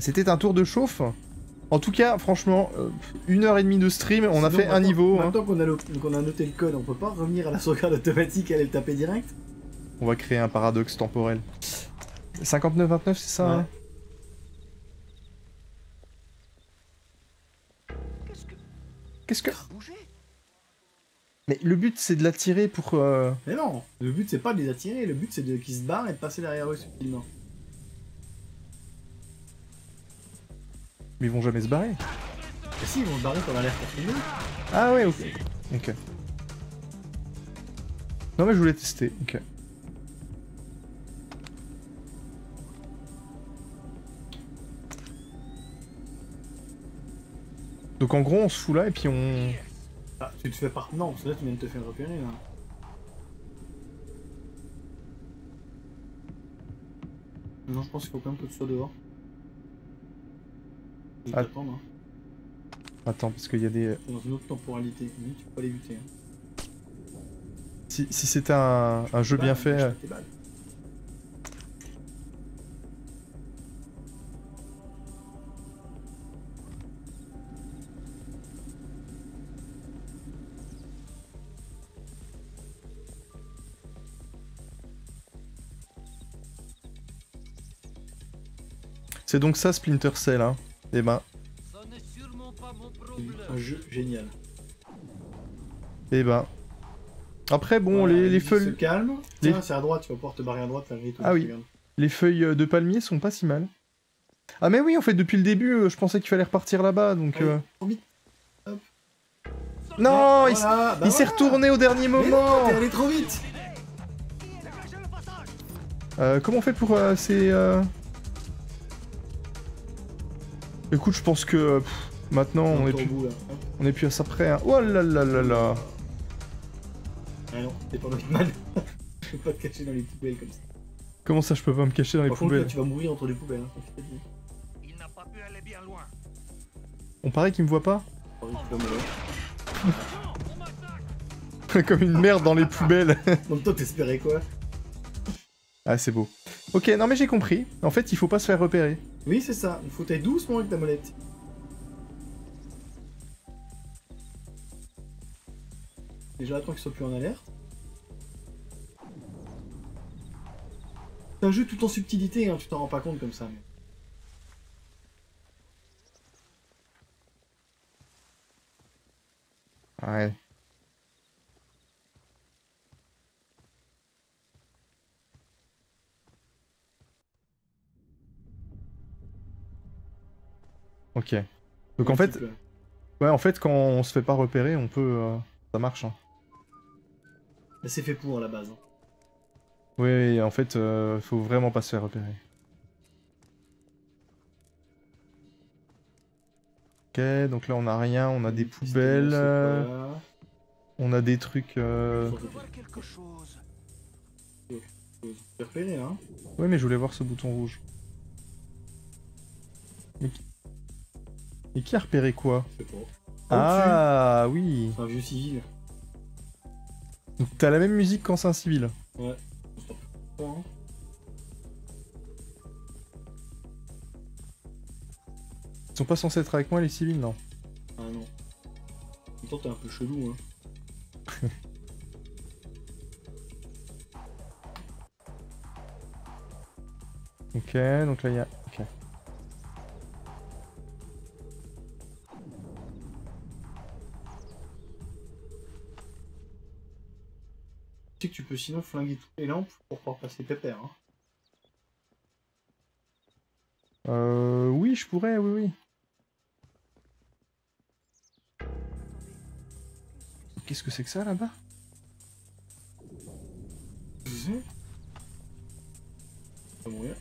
C'était un tour de chauffe. En tout cas, franchement, 1h30 de stream, on a fait un niveau. Maintenant qu'on a noté le code, on peut pas revenir à la sauvegarde automatique et aller le taper direct. On va créer un paradoxe temporel. 59-29, c'est ça, ouais. Hein. Qu'est-ce que... Mais le but c'est de l'attirer pour... Mais non, le but c'est pas de les attirer, le but c'est de qu'ils se barrent et de passer derrière eux subtilement. Mais ils vont jamais se barrer. Et si, ils vont se barrer quand on a l'air pour nous. Ah ouais, ok. Non mais je voulais tester, ok. Donc en gros on se fout là et puis on... Ah tu te fais pas... Non, parce que là tu viens de te faire repérer là. Non je pense qu'il faut quand même que tu sois dehors. Je vais t'attendre, hein. Attends parce qu'il y a des... Dans une autre temporalité, mais tu peux pas l'éviter, hein. Si c'était un jeu bien fait... C'est donc ça Splinter Cell, hein. Eh ben. Un jeu génial. Eh ben. Après bon, voilà, les feuilles... Se calme. Tiens, c'est à droite, tu vas pouvoir te barrer à droite. Là, tout ah oui. Les feuilles de palmier sont pas si mal. Ah mais oui, en fait, depuis le début, je pensais qu'il fallait repartir là-bas, donc... Oui. Hop. Non, voilà. Il s'est retourné au dernier moment. T'es allé trop vite. Comment on fait pour ces... Écoute, je pense que maintenant on est plus bout, on est plus à ça près. Hein. Oh là là là là. Ah non, t'es pas mal. Je peux pas te cacher dans les poubelles comme ça. Comment ça, je peux pas me cacher dans les poubelles? Contre, là, tu vas mourir entre les poubelles. Hein. Il n'a pas pu aller bien loin. On paraît qu'il me voit pas. Comme une merde dans les poubelles. Donc toi, t'espérais quoi? Ah, c'est beau. Ok, non mais j'ai compris. En fait, il faut pas se faire repérer. Oui, c'est ça. Il faut être doucement avec ta molette. Déjà, attends qu'ils soient plus en alerte. C'est un jeu tout en subtilité, hein, tu t'en rends pas compte comme ça. Mais... ouais. Ok. Donc en fait, ouais, en fait, quand on se fait pas repérer, on peut, ça marche. Hein. Mais c'est fait pour à la base. Hein. Oui, en fait, faut vraiment pas se faire repérer. Ok, donc là on a rien, on a des poubelles, on a des trucs. Repérer, hein. Oui, mais je voulais voir ce bouton rouge. Mais... et qui a repéré quoi? Je sais pas. Ah oui. C'est un vieux civil. Donc t'as la même musique quand c'est un civil. Ouais. Ils sont pas censés être avec moi les civils, non? Ah non. En même temps t'es un peu chelou, hein. Ok, donc là il y a... ok. Que tu peux sinon flinguer toutes les lampes pour pouvoir passer pépère. Hein. Oui, je pourrais, oui, oui. Qu'est-ce que c'est que ça là-bas? On va mourir.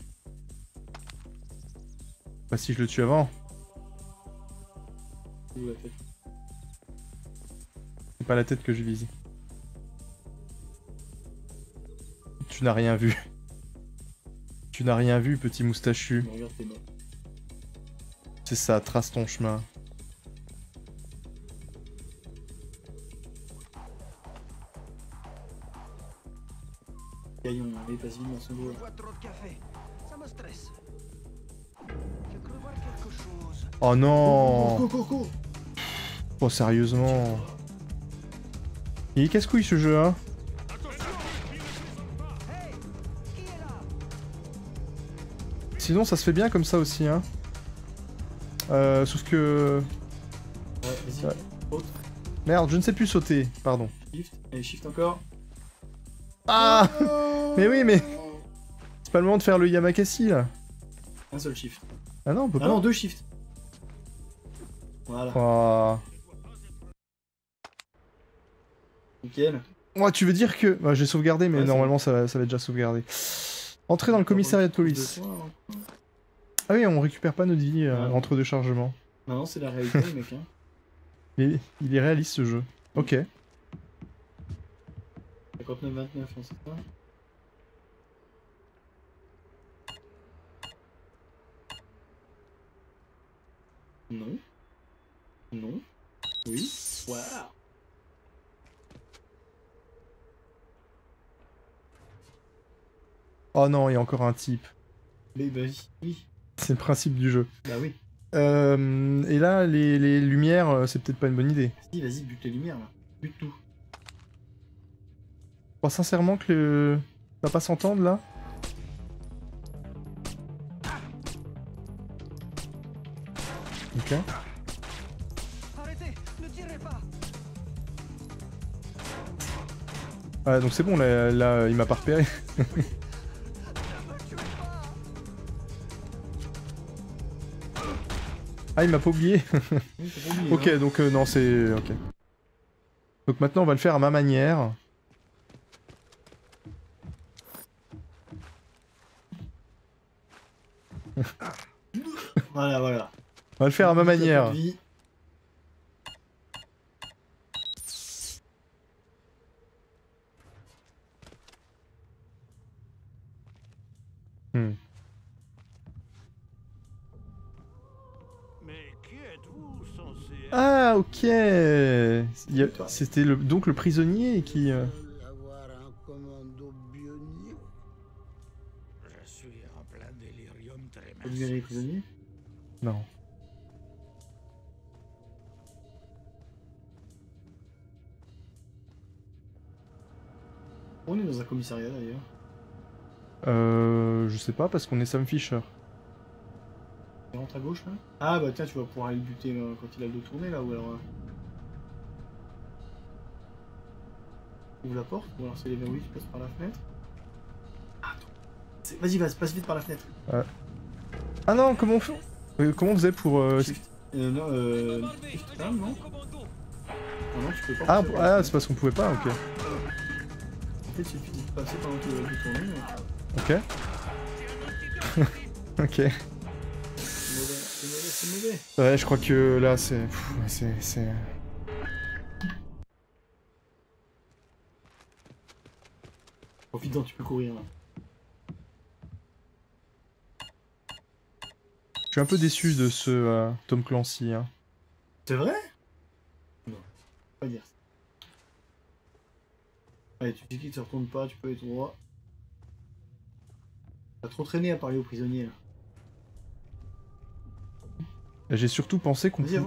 Bah si je le tue avant. C'est pas la tête que je vise. Tu n'as rien vu. Tu n'as rien vu, petit moustachu. C'est ça, trace ton chemin. Caillon, allez, passe vite dans son dos. Oh non. Oh sérieusement. Il est casse-couille ce jeu, hein. Sinon ça se fait bien comme ça aussi, hein. Sauf que... ouais, ouais. Merde, je ne sais plus sauter, pardon. Shift, allez, shift encore. Ah oh. Mais oui, mais... c'est pas le moment de faire le Yamakasi, là. Un seul shift. Ah non, on peut pas. Ah non, deux shifts. Voilà. Oh. Nickel. Oh, tu veux dire que... bah, j'ai sauvegardé, mais ouais, normalement ça va déjà sauvegardé. Entrer dans le commissariat de police. Ah oui, on récupère pas nos vies entre deux chargements. Non, non, c'est la réalité, mec. Hein. Il est réaliste ce jeu. Ok. 59-29, on sait pas. Non. Non. Oui. Waouh. Oh non, il y a encore un type. Mais bah oui. C'est le principe du jeu. Bah oui. Et là, les lumières, c'est peut-être pas une bonne idée. Si, vas-y, bute les lumières, là. Bute tout. Bon, sincèrement que le... ça va pas s'entendre, là. Ok. Arrêtez, ne tirez pas. Ah, donc c'est bon, là il m'a pas repéré. Ah, il m'a pas oublié. Ok, donc non, c'est... ok. Donc maintenant, on va le faire à ma manière. Voilà, voilà. On va le faire à ma manière. Ah ok, c'était donc le prisonnier qui... avoir un commando bionique. Je suis en plein délirium, très merci. Libérer les prisonniers ? Non. On est dans un commissariat d'ailleurs. Je sais pas parce qu'on est Sam Fisher. Il rentre à gauche là. Ah bah tiens, tu vas pouvoir aller buter quand il a le dos tourné là, ou alors... Ouvre la porte, ou alors c'est les verrouilles qui passent par la fenêtre. Attends. Vas-y, vas-y, passe vite par la fenêtre. Ah non, comment on fait? Comment on faisait pour... non, non. Ah non, tu peux pas. Ah, ah c'est parce qu'on pouvait pas, ok. En fait, il suffit de passer pendant que tu tournes. Ok. Ok. C'est mauvais. Ouais, je crois que là, c'est... Profite-en, tu peux courir, là. Je suis un peu déçu de ce Tom Clancy, hein. C'est vrai? Non, faut pas dire ça. Allez, tu dis qu'il ne se retourne pas, tu peux aller tout droit. T'as trop traîné à parler aux prisonniers, là. J'ai surtout pensé qu'on pouvait...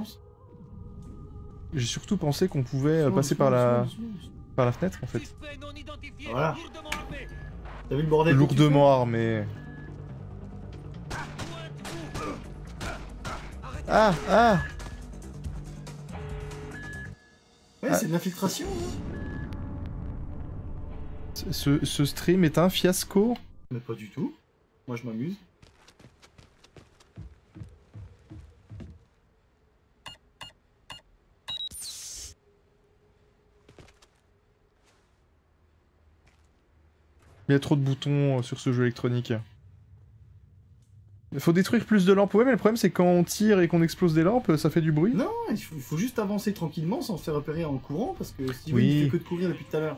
passer par la... fenêtre, en fait. Voilà. T'as vu le bordel? Lourdement armé. Ah, ah. Ouais, c'est de l'infiltration. Ce stream est un fiasco? Mais pas du tout. Moi, je m'amuse. Il y a trop de boutons sur ce jeu électronique. Il faut détruire plus de lampes. Ouais, mais le problème c'est quand on tire et qu'on explose des lampes, ça fait du bruit. Non, il faut juste avancer tranquillement sans se faire repérer en courant, parce que si vous ne faites que de courir depuis tout à l'heure.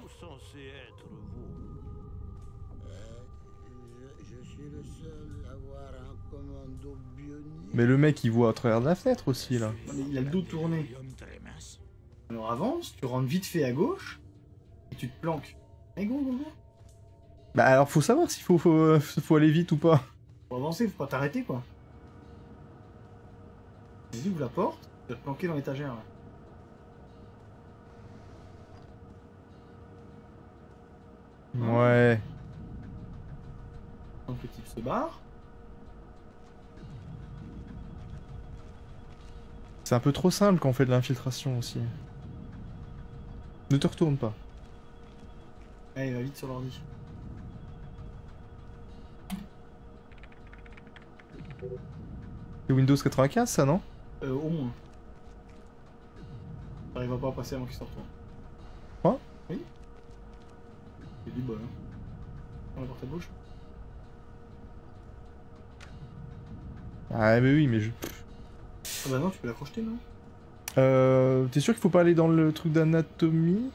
Mais le mec il voit à travers de la fenêtre aussi là. Non, mais il a le dos tourné. Alors avance, tu rentres vite fait à gauche, et tu te planques. Eh gros, gros, gros. Bah alors faut savoir s'il faut aller vite ou pas. Faut avancer, faut pas t'arrêter quoi. Vas-y, ouvre la porte, tu vas te planquer dans l'étagère. Ouais. Donc le type se barre. C'est un peu trop simple quand on fait de l'infiltration aussi. Ne te retourne pas. Allez, va vite sur l'ordi. C'est Windows 95 ça, non? Au moins. T'arrives pas à passer avant qu'il sorte toi. Quoi? Oui. C'est du bol hein. On va voir ta bouche. Ah mais oui mais je... Ah bah non tu peux la crocheter non? T'es sûr qu'il faut pas aller dans le truc d'anatomie?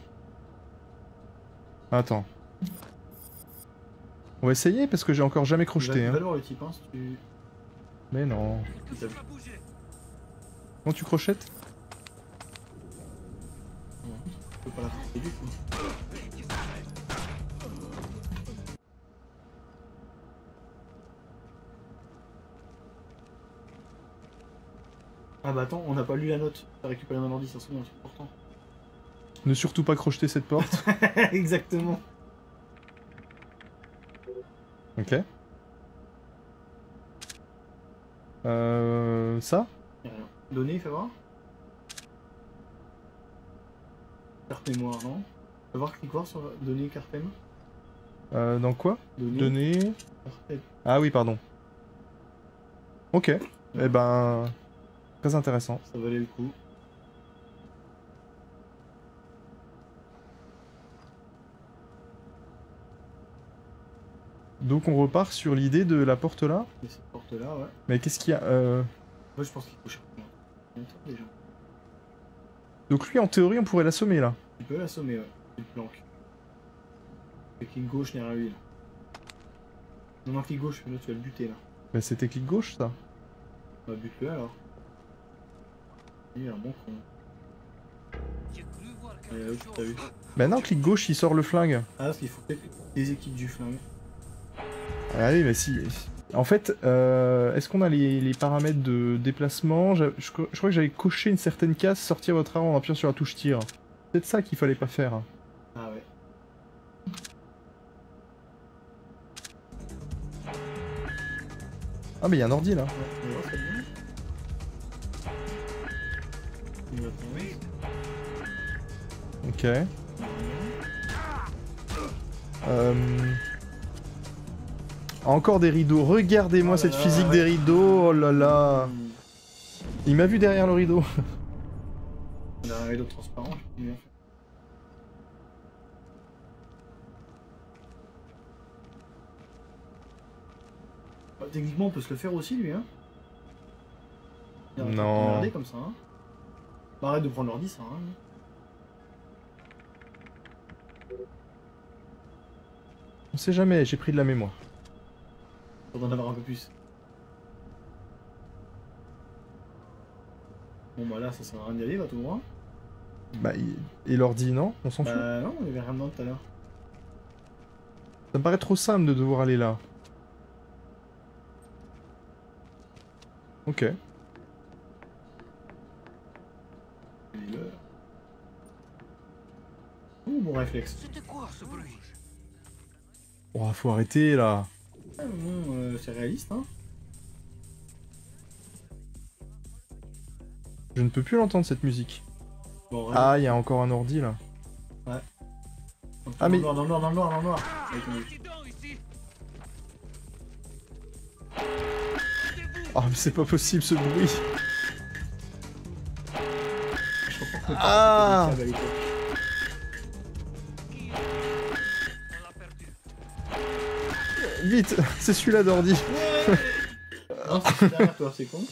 Attends. On va essayer parce que j'ai encore jamais crocheté hein. Va le voir le type hein si tu... Mais non. Comment tu crochettes? Je peux pas la forcer du coup. Ah bah attends, on n'a pas lu la note. T'as récupéré un ordi, ça serait bien, c'est important. Ne surtout pas crocheter cette porte. Exactement. Ok. Ça? Données, fais voir. Carte mémoire, non? Fais voir, clique voir sur données, carte M. Dans quoi? Données. Carte. Ah oui, pardon. Ok. Ouais. Eh ben. Très intéressant. Ça valait le coup. Donc on repart sur l'idée de la porte là. Et cette porte là, ouais. Mais qu'est-ce qu'il y a Moi je pense qu'il faut chercher. Donc lui en théorie on pourrait l'assommer là. Tu peux l'assommer, ouais. Tu te planques. Fais clic gauche derrière lui là. Non, clic gauche, là tu vas le buter là. Bah c'était clic gauche ça. Bah bute-le alors. Il est un bon con. Allez, là, t'as vu. Bah non, clic gauche il sort le flingue. Ah parce qu'il faut peut-être les équipes du flingue. Ah oui, bah si. En fait, est-ce qu'on a les paramètres de déplacement? Je crois que j'avais coché une certaine case, sortir votre arme en appuyant sur la touche tir. C'est peut-être ça qu'il fallait pas faire. Ah ouais. Ah mais y'a un ordi là. Ok. Encore des rideaux, regardez-moi cette physique des rideaux, oh là là. Il m'a vu derrière le rideau. Il a un rideau transparent. Techniquement on peut se le faire aussi lui hein. Non. Regardez comme ça hein. Bah, arrête de prendre l'ordi ça hein. On sait jamais, j'ai pris de la mémoire. Faudrait en avoir un peu plus. Bon bah là ça sert à rien d'y aller, va tout droit. Bah et l'ordi non, on s'en fout. Bah non, il y avait rien dedans tout à l'heure. Ça me paraît trop simple de devoir aller là. Ok. Ouh, bon réflexe. C'était quoi ce bruit ? Oh, faut arrêter là. Ah, bon, c'est réaliste, hein. Je ne peux plus l'entendre cette musique. Bon, ah, il y a encore un ordi là. Ouais. Donc, ah mais dans le noir, dans le noir, dans le noir. Oh mais c'est pas possible ce bruit. Ah. Vite, c'est celui-là d'ordi. Non, c'est derrière toi, c'est con.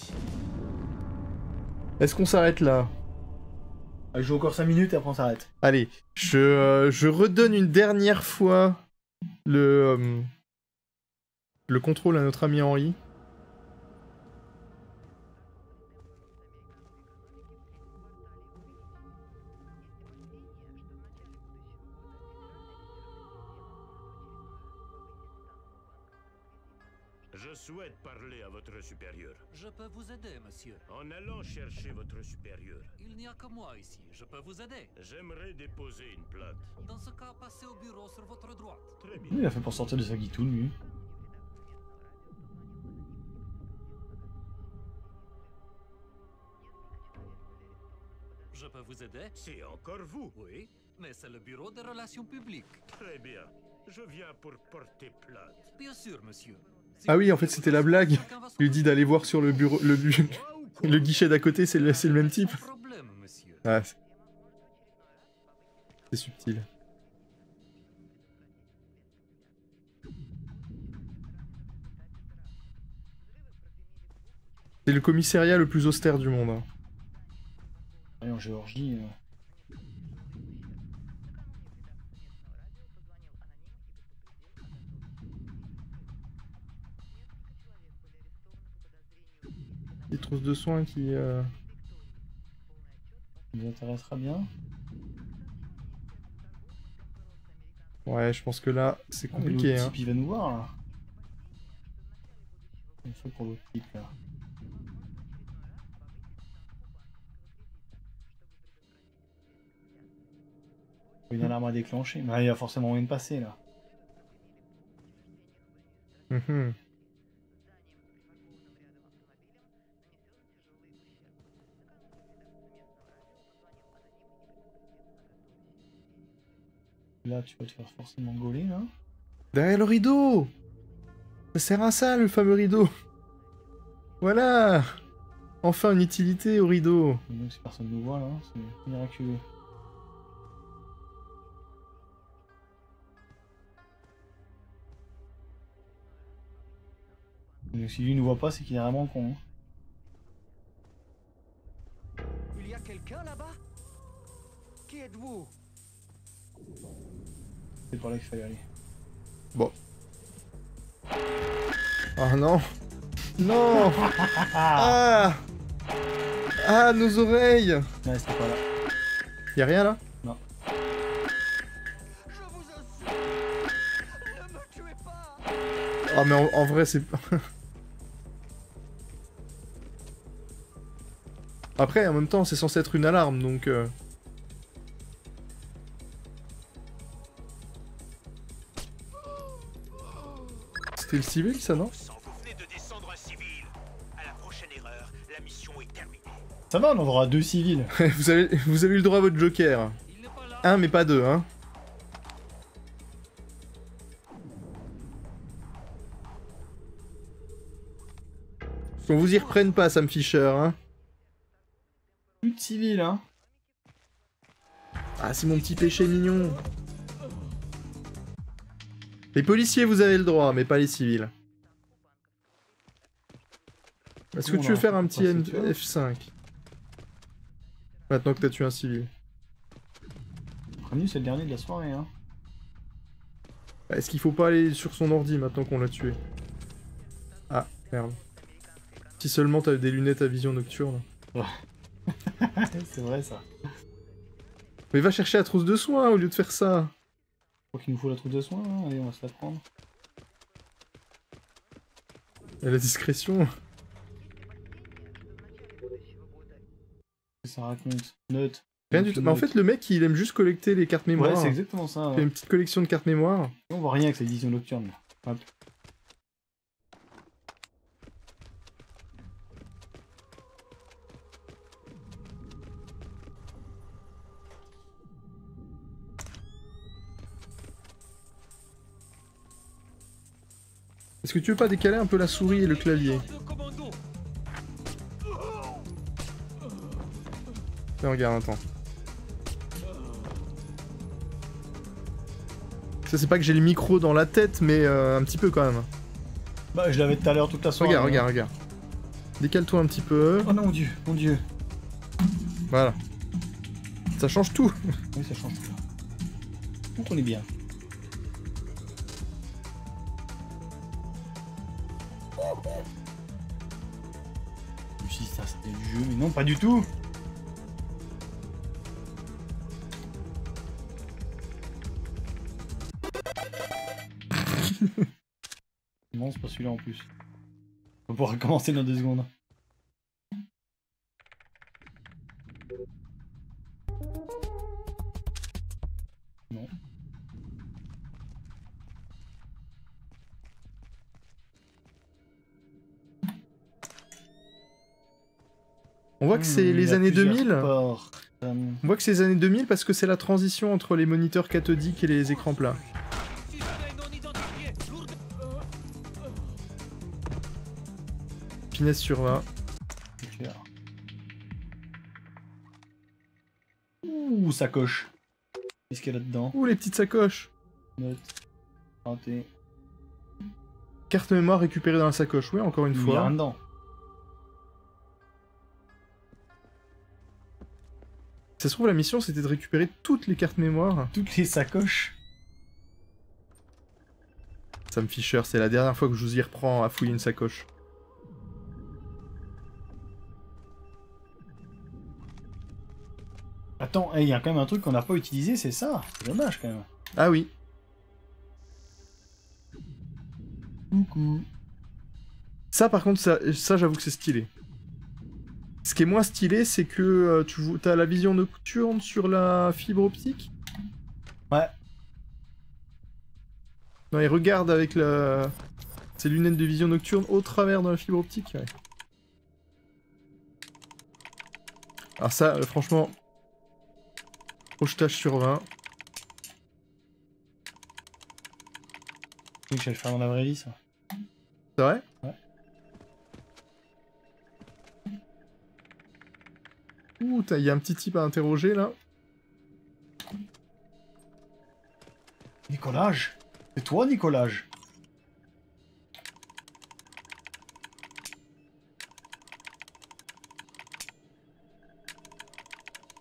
Est-ce qu'on s'arrête là? Je joue encore 5 minutes et après on s'arrête. Allez, je redonne une dernière fois le contrôle à notre ami Henri. Supérieur. Je peux vous aider, monsieur. En allant chercher votre supérieur. Il n'y a que moi ici. Je peux vous aider. J'aimerais déposer une plainte. Dans ce cas, passez au bureau sur votre droite. Très bien. Il a fait pour sortir de sa guitoune, lui. Je peux vous aider? C'est encore vous? Oui, mais c'est le bureau des relations publiques. Très bien. Je viens pour porter plainte. Bien sûr, monsieur. Ah oui, en fait, c'était la blague. Il lui dit d'aller voir sur le bureau, le guichet d'à côté, c'est le même type. Ah, c'est subtil. C'est le commissariat le plus austère du monde. Hein. En Géorgie... Des trousses de soins qui nous intéressera bien. Ouais, je pense que là, c'est compliqué. Ah, le type, hein. Il va nous voir là. Une fois pour l'autre type là. Une alarme à déclencher. Mais il y a forcément moyen de passer là. Mmh. Là, tu vas te faire forcément gauler, là. Derrière le rideau! Ça sert à ça, le fameux rideau! Voilà! Enfin, une utilité au rideau! Donc, si personne ne nous voit, là, c'est miraculeux. Donc, si lui ne nous voit pas, c'est qu'il est vraiment con. Hein. Il y a quelqu'un là-bas? Qui êtes-vous? C'est par là qu'il fallait aller. Bon. Ah non. Non. Ah. Ah, nos oreilles. Ouais, c'était pas là. Y'a rien là? Non. Je vous assure, ne me tuez pas. Ah mais en vrai c'est... Après en même temps c'est censé être une alarme donc... C'est le civil ça non? Vous venez de descendre un civil. Ça va, on en aura deux civils. Vous avez eu le droit à votre joker. Un, mais pas deux, hein. Qu'on vous y reprenne pas, Sam Fisher, hein. Plus de civils, hein. Ah, c'est mon petit péché mignon. Les policiers, vous avez le droit, mais pas les civils. Est-ce que tu veux faire un petit F5 maintenant que t'as tué un civil? C'est le dernier de la soirée, hein. Est-ce qu'il faut pas aller sur son ordi maintenant qu'on l'a tué? Ah, merde. Si seulement t'avais des lunettes à vision nocturne. Ouais. C'est vrai, ça. Mais va chercher la trousse de soins au lieu de faire ça. Je crois qu'il nous faut la trousse de soins, hein. Allez, on va se la prendre. Et la discrétion. Ça raconte. Note. Rien du tout. Mais en fait, le mec, il aime juste collecter les cartes mémoire. Ouais, c'est exactement ça. Ouais. Il fait une petite collection de cartes mémoire. On voit rien avec cette vision nocturne. Hop. Est-ce que tu veux pas décaler un peu la souris et le clavier? Là, regarde, attends. Ça, c'est pas que j'ai le micro dans la tête, mais un petit peu quand même. Bah, je l'avais tout à l'heure toute la soirée. Regarde, regarde, regarde. Décale-toi un petit peu. Oh non, mon dieu, mon dieu. Voilà. Ça change tout. Oui, ça change tout. Donc, on est bien. Si ça, c'était du jeu, mais non, pas du tout. Non, c'est pas celui-là en plus. On pourra commencer dans 2 secondes. Non. On voit que c'est les années 2000. On voit que c'est les années 2000 parce que c'est la transition entre les moniteurs cathodiques et les écrans plats. Sur 20. Ouh, sacoche. Qu'est-ce qu'il y a là-dedans? Ouh, les petites sacoches. Note. Raté. Carte mémoire récupérée dans la sacoche. Oui, encore une fois. Il y a rien dedans. Ça se trouve, la mission, c'était de récupérer toutes les cartes mémoire. Toutes les sacoches. Sam Fisher, c'est la dernière fois que je vous y reprends à fouiller une sacoche. Attends, il y a quand même un truc qu'on n'a pas utilisé, c'est ça. C'est dommage quand même. Ah oui. Coucou. Ça par contre, ça j'avoue que c'est stylé. Ce qui est moins stylé, c'est que tu as la vision nocturne sur la fibre optique. Ouais. Non, il regarde avec ses lunettes de vision nocturne au travers de la fibre optique. Ouais. Alors ça, franchement... Projetage sur 20. Oui, je vais le faire dans la vraie vie, ça. C'est vrai? Ouais. Ouh, il y a un petit type à interroger, là. Nikoladze? C'est toi, Nikoladze?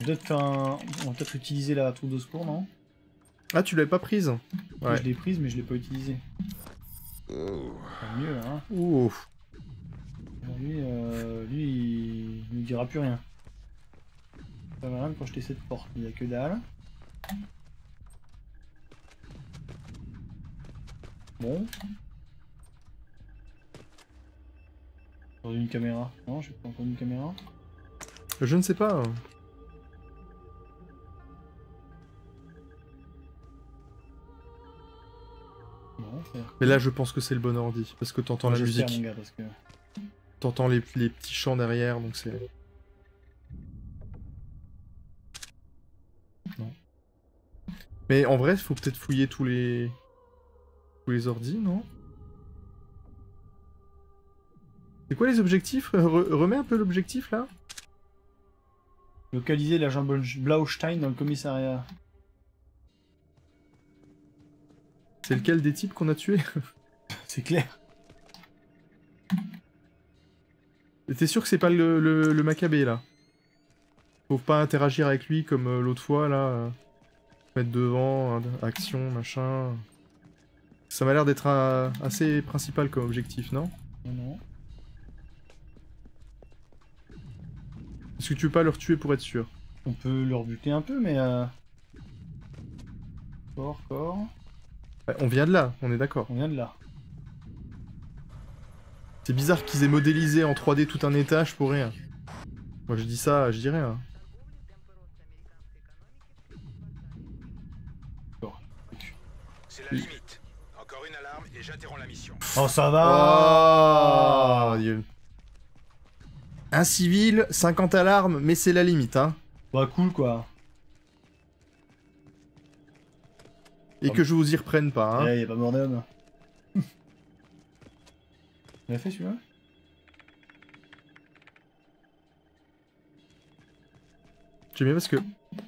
Peut-être on va peut-être utiliser la tour de secours, non? Ah, tu l'avais pas prise? Ouais. Je l'ai prise, mais je l'ai pas utilisée. Oh. Pas mieux, hein. Ouh. Lui, il ne dira plus rien. Ça va rien quand je t'ai cette porte, il n'y a que dalle. Bon. J'ai une caméra. Non, j'ai pas encore une caméra. Je ne sais pas. Mais là, je pense que c'est le bon ordi, parce que t'entends la musique. T'entends les petits chants derrière, donc c'est... Mais en vrai, il faut peut-être fouiller tous les ordis, non? C'est quoi les objectifs? Remets un peu l'objectif, là. Localiser l'agent Blaustein dans le commissariat. C'est lequel des types qu'on a tué? C'est clair. T'es sûr que c'est pas le Maccabée, là? Faut pas interagir avec lui comme l'autre fois, là. Mettre devant, action, machin... Ça m'a l'air d'être assez principal comme objectif, non? Non. Est-ce que tu veux pas leur tuer pour être sûr? On peut leur buter un peu, mais... Corps, corps... Ouais, on vient de là, on est d'accord. On vient de là. C'est bizarre qu'ils aient modélisé en 3D tout un étage pour rien. Moi je dis ça, je dis rien. C'est la limite. Encore une alarme et j'interromps la mission. Oh ça va, oh Dieu. Un civil, 50 alarmes, mais c'est la limite hein. Bah cool quoi. Et oh, que je vous y reprenne pas hein. Y'a pas mort d'homme. Il a fait celui-là. J'aime bien parce que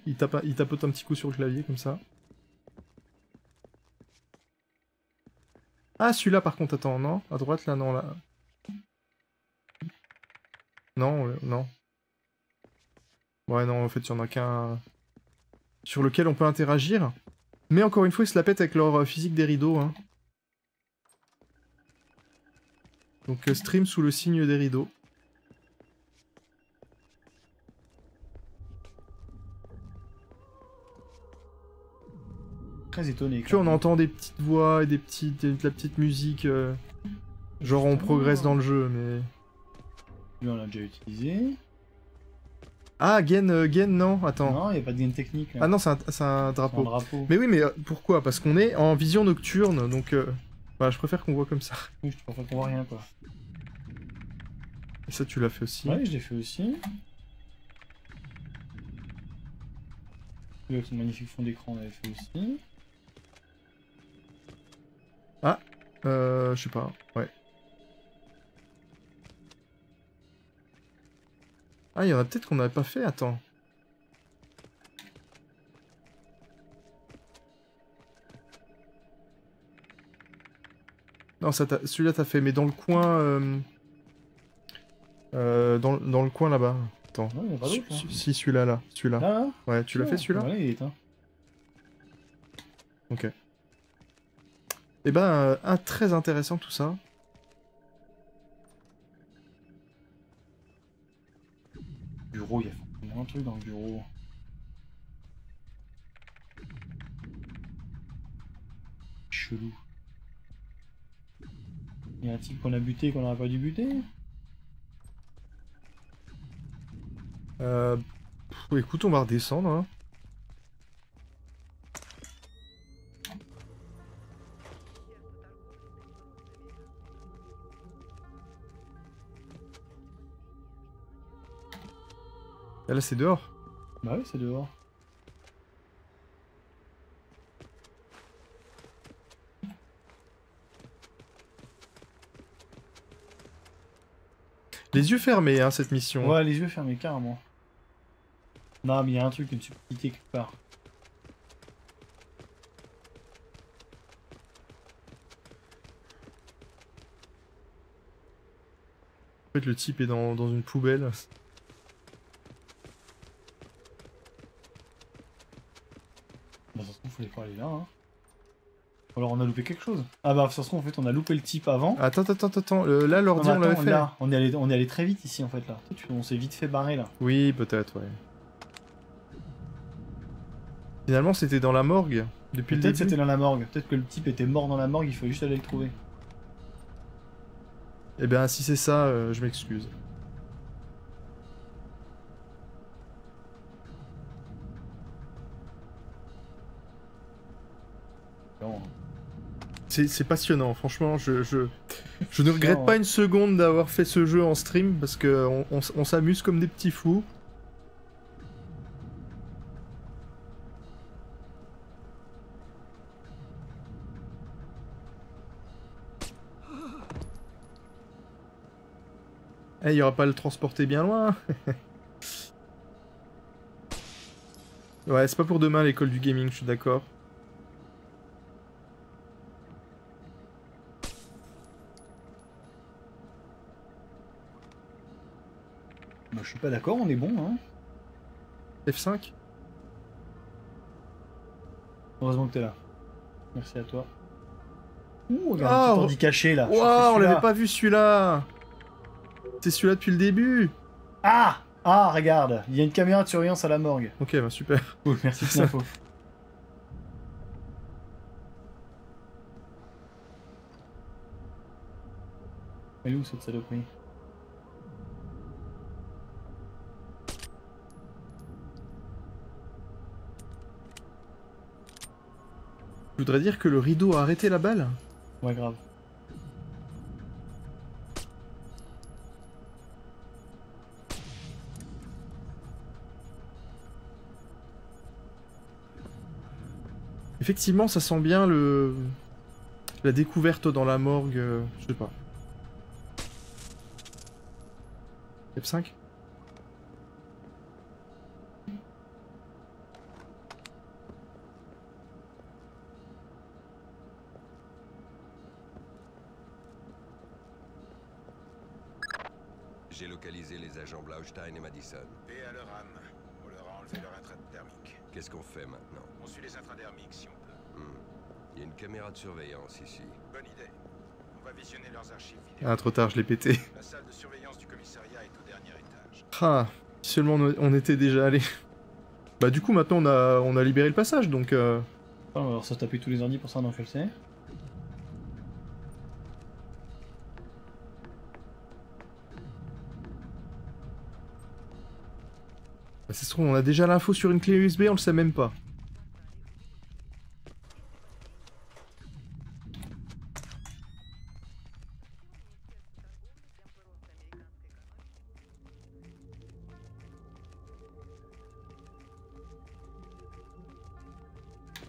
il tapote un petit coup sur le clavier comme ça. Ah celui-là par contre, attends, non, à droite là, non, là. Non, non. Ouais non, en fait il n'y en a qu'un sur lequel on peut interagir. Mais encore une fois ils se la pètent avec leur physique des rideaux hein. Donc stream sous le signe des rideaux. Très étonné. Tu vois, on entend des petites voix et de la petite musique. Genre on progresse dans le jeu, mais... Lui on l'a déjà utilisé. Ah, gain non, attends. Non, il n'y a pas de gain technique. Hein. Ah non, c'est un drapeau. Mais oui, mais pourquoi? Parce qu'on est en vision nocturne, donc... Bah, je préfère qu'on voit comme ça. Oui, je préfère qu'on voit rien, quoi. Et ça, tu l'as fait aussi. Ouais, je l'ai fait aussi. Avec son magnifique fond d'écran, on l'avait fait aussi. Ah, je sais pas, ouais. Ah, il y en a peut-être qu'on n'avait pas fait, attends. Non, celui-là t'as fait, mais dans le coin... dans le coin là-bas. Attends. Non, il y a pas d'autre, hein. Si, celui-là, là. Celui-là. Là, ouais, tu l'as fait celui-là? Ouais, il est éteint. Ok. Eh ben, très intéressant tout ça. Bureau, il y a un truc dans le bureau. Chelou. Il y a un type qu'on a buté qu'on n'aurait pas dû buter. Écoute, on va redescendre. Hein. Et là, c'est dehors. Bah oui, c'est dehors. Les yeux fermés, hein, cette mission. Ouais, les yeux fermés, carrément. Non, mais il y a un truc, une subtilité quelque part. En fait, le type est dans une poubelle. Bah, ça se trouve, il faut aller là, hein. Alors on a loupé quelque chose. Ah bah ça se trouve en fait on a loupé le type avant. Attends, là l'ordi on l'avait fait. Là, on est allé très vite ici en fait là. On s'est vite fait barrer là. Oui peut-être ouais. Finalement c'était dans la morgue depuis le début. Peut-être c'était dans la morgue. Peut-être que le type était mort dans la morgue, il faut juste aller le trouver. Eh ben si c'est ça, je m'excuse. Non. C'est passionnant, franchement, je ne regrette pas une seconde d'avoir fait ce jeu en stream, parce qu'on on s'amuse comme des petits fous. Eh, il n'y aura pas à le transporter bien loin. Ouais, c'est pas pour demain l'école du gaming, je suis d'accord. Bah, je suis pas d'accord, on est bon, hein. F5 ? Heureusement que t'es là. Merci à toi. Ouh, regarde, un petit ordi caché, là. Waouh, on l'avait pas vu, celui-là. C'est celui-là depuis le début. Ah! Ah, regarde, il y a une caméra de surveillance à la morgue. Ok, bah super. Cool, merci pour l'info. Elle est où, cette saloperie? Je voudrais dire que le rideau a arrêté la balle? Ouais, grave. Effectivement, ça sent bien le... la découverte dans la morgue, je sais pas. F5 ? J'ai localisé les agents Blaustein et Madison. Et à leur âme. On leur a enlevé leur intradermique. Qu'est-ce qu'on fait maintenant? On suit les intradermiques si on peut. Il y a une caméra de surveillance ici. Bonne idée. On va visionner leurs archives vidéo. Ah, trop tard, je l'ai pété. La salle de surveillance du commissariat est au dernier étage. Ah, seulement on était déjà allé. Bah du coup maintenant on a libéré le passage donc... On va voir ça taper tous les ordis pour ça, non, je le sais. C'est sûr, on a déjà l'info sur une clé USB, on le sait même pas.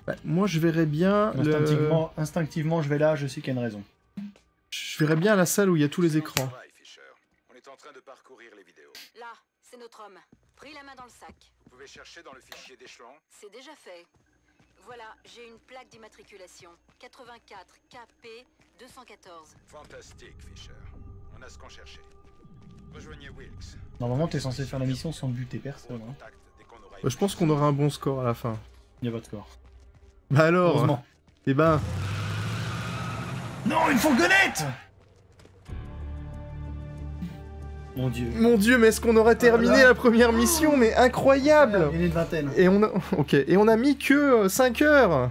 Bah, moi je verrais bien... Instinctivement je vais là, je sais qu'il y a une raison. Je verrais bien la salle où il y a tous les écrans. On est en train de parcourir les vidéos. Là, c'est notre homme. Pris la main dans le sac. Vous pouvez chercher dans le fichier d'échelon. C'est déjà fait. Voilà, j'ai une plaque d'immatriculation. 84 KP 214. Fantastique, Fisher. On a ce qu'on cherchait. Rejoignez Wilkes. Normalement, t'es censé faire la mission sans buter personne. Hein. Bah, je pense qu'on aura un bon score à la fin. Il n'y a pas de score. Bah alors eh ben... Non, une fourgonnette! Mon dieu. Mon dieu, mais est-ce qu'on aurait terminé la première mission? Mais incroyable! Il est une vingtaine. Et on a... Ok, et on a mis que 5 heures.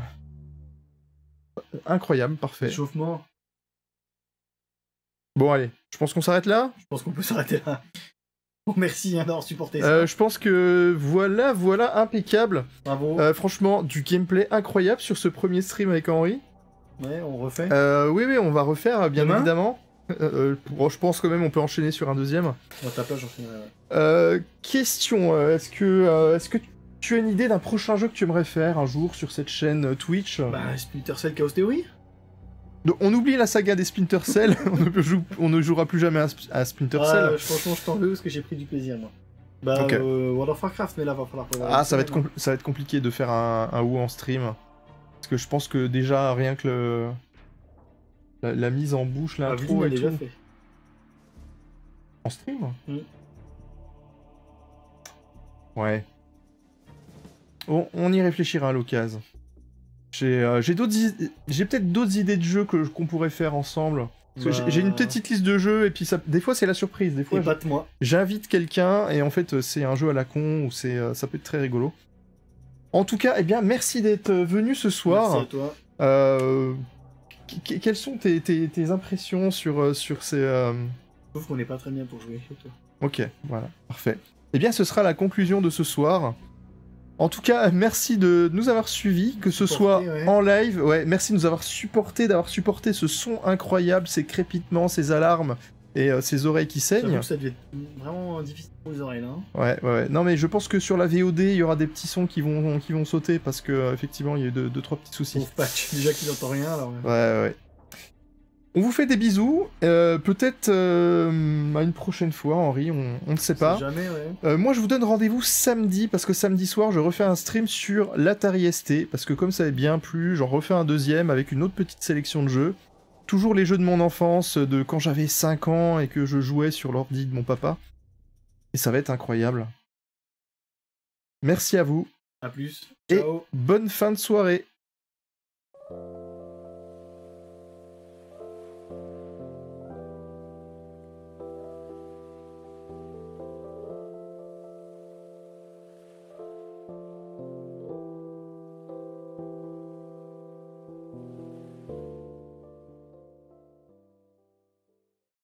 Incroyable, parfait. Échauffement. Bon, allez, je pense qu'on s'arrête là. Je pense qu'on peut s'arrêter là. Bon, merci d'avoir supporté ça. Je pense que voilà, impeccable. Bravo. Franchement, du gameplay incroyable sur ce premier stream avec Henri. Ouais, on refait. Oui, on va refaire, bien évidemment. Je pense quand même on peut enchaîner sur un deuxième. Bon, ta page, j'enchaînerai, ouais. Question, est-ce que tu as une idée d'un prochain jeu que tu aimerais faire un jour sur cette chaîne Twitch? Bah, Splinter Cell Chaos Theory. Donc, on oublie la saga des Splinter Cell, on ne jouera plus jamais à Splinter Cell. Franchement, je t'en veux parce que j'ai pris du plaisir, moi. Bah, okay. World of Warcraft, mais là, va falloir... ça va être compliqué de faire un WoW en stream. Parce que je pense que déjà, rien que le... La mise en bouche, l'intro et tout. Déjà fait. En stream? Ouais. On y réfléchira à l'occasion. J'ai peut-être d'autres idées de jeux qu'on pourrait faire ensemble. J'ai une petite liste de jeux et puis ça, des fois c'est la surprise. Des fois j'invite quelqu'un et en fait c'est un jeu à la con ou ça peut être très rigolo. En tout cas, eh bien merci d'être venu ce soir. Merci à toi. Quelles sont tes impressions sur ces... Je trouve qu'on n'est pas très bien pour jouer chez toi. Ok, voilà, parfait. Eh bien, ce sera la conclusion de ce soir. En tout cas, merci de nous avoir suivis, que ce soit en live. Ouais, merci de nous avoir supportés, d'avoir supporté ce son incroyable, ces crépitements, ces alarmes et ces oreilles qui saignent. Ça devait être vraiment difficile pour les oreilles, là. Ouais. Non, mais je pense que sur la VOD, il y aura des petits sons qui vont sauter parce que effectivement, il y a eu deux trois petits soucis. Patch, déjà qu'il n'entend rien, alors. Ouais. On vous fait des bisous, peut-être à une prochaine fois, Henri, on ne sait pas. Jamais, ouais. Moi, je vous donne rendez-vous samedi, parce que samedi soir, je refais un stream sur l'Atari ST, parce que comme ça est bien plu, j'en refais un deuxième avec une autre petite sélection de jeux. Toujours les jeux de mon enfance, de quand j'avais 5 ans et que je jouais sur l'ordi de mon papa. Et ça va être incroyable. Merci à vous. À plus. Ciao. Et bonne fin de soirée.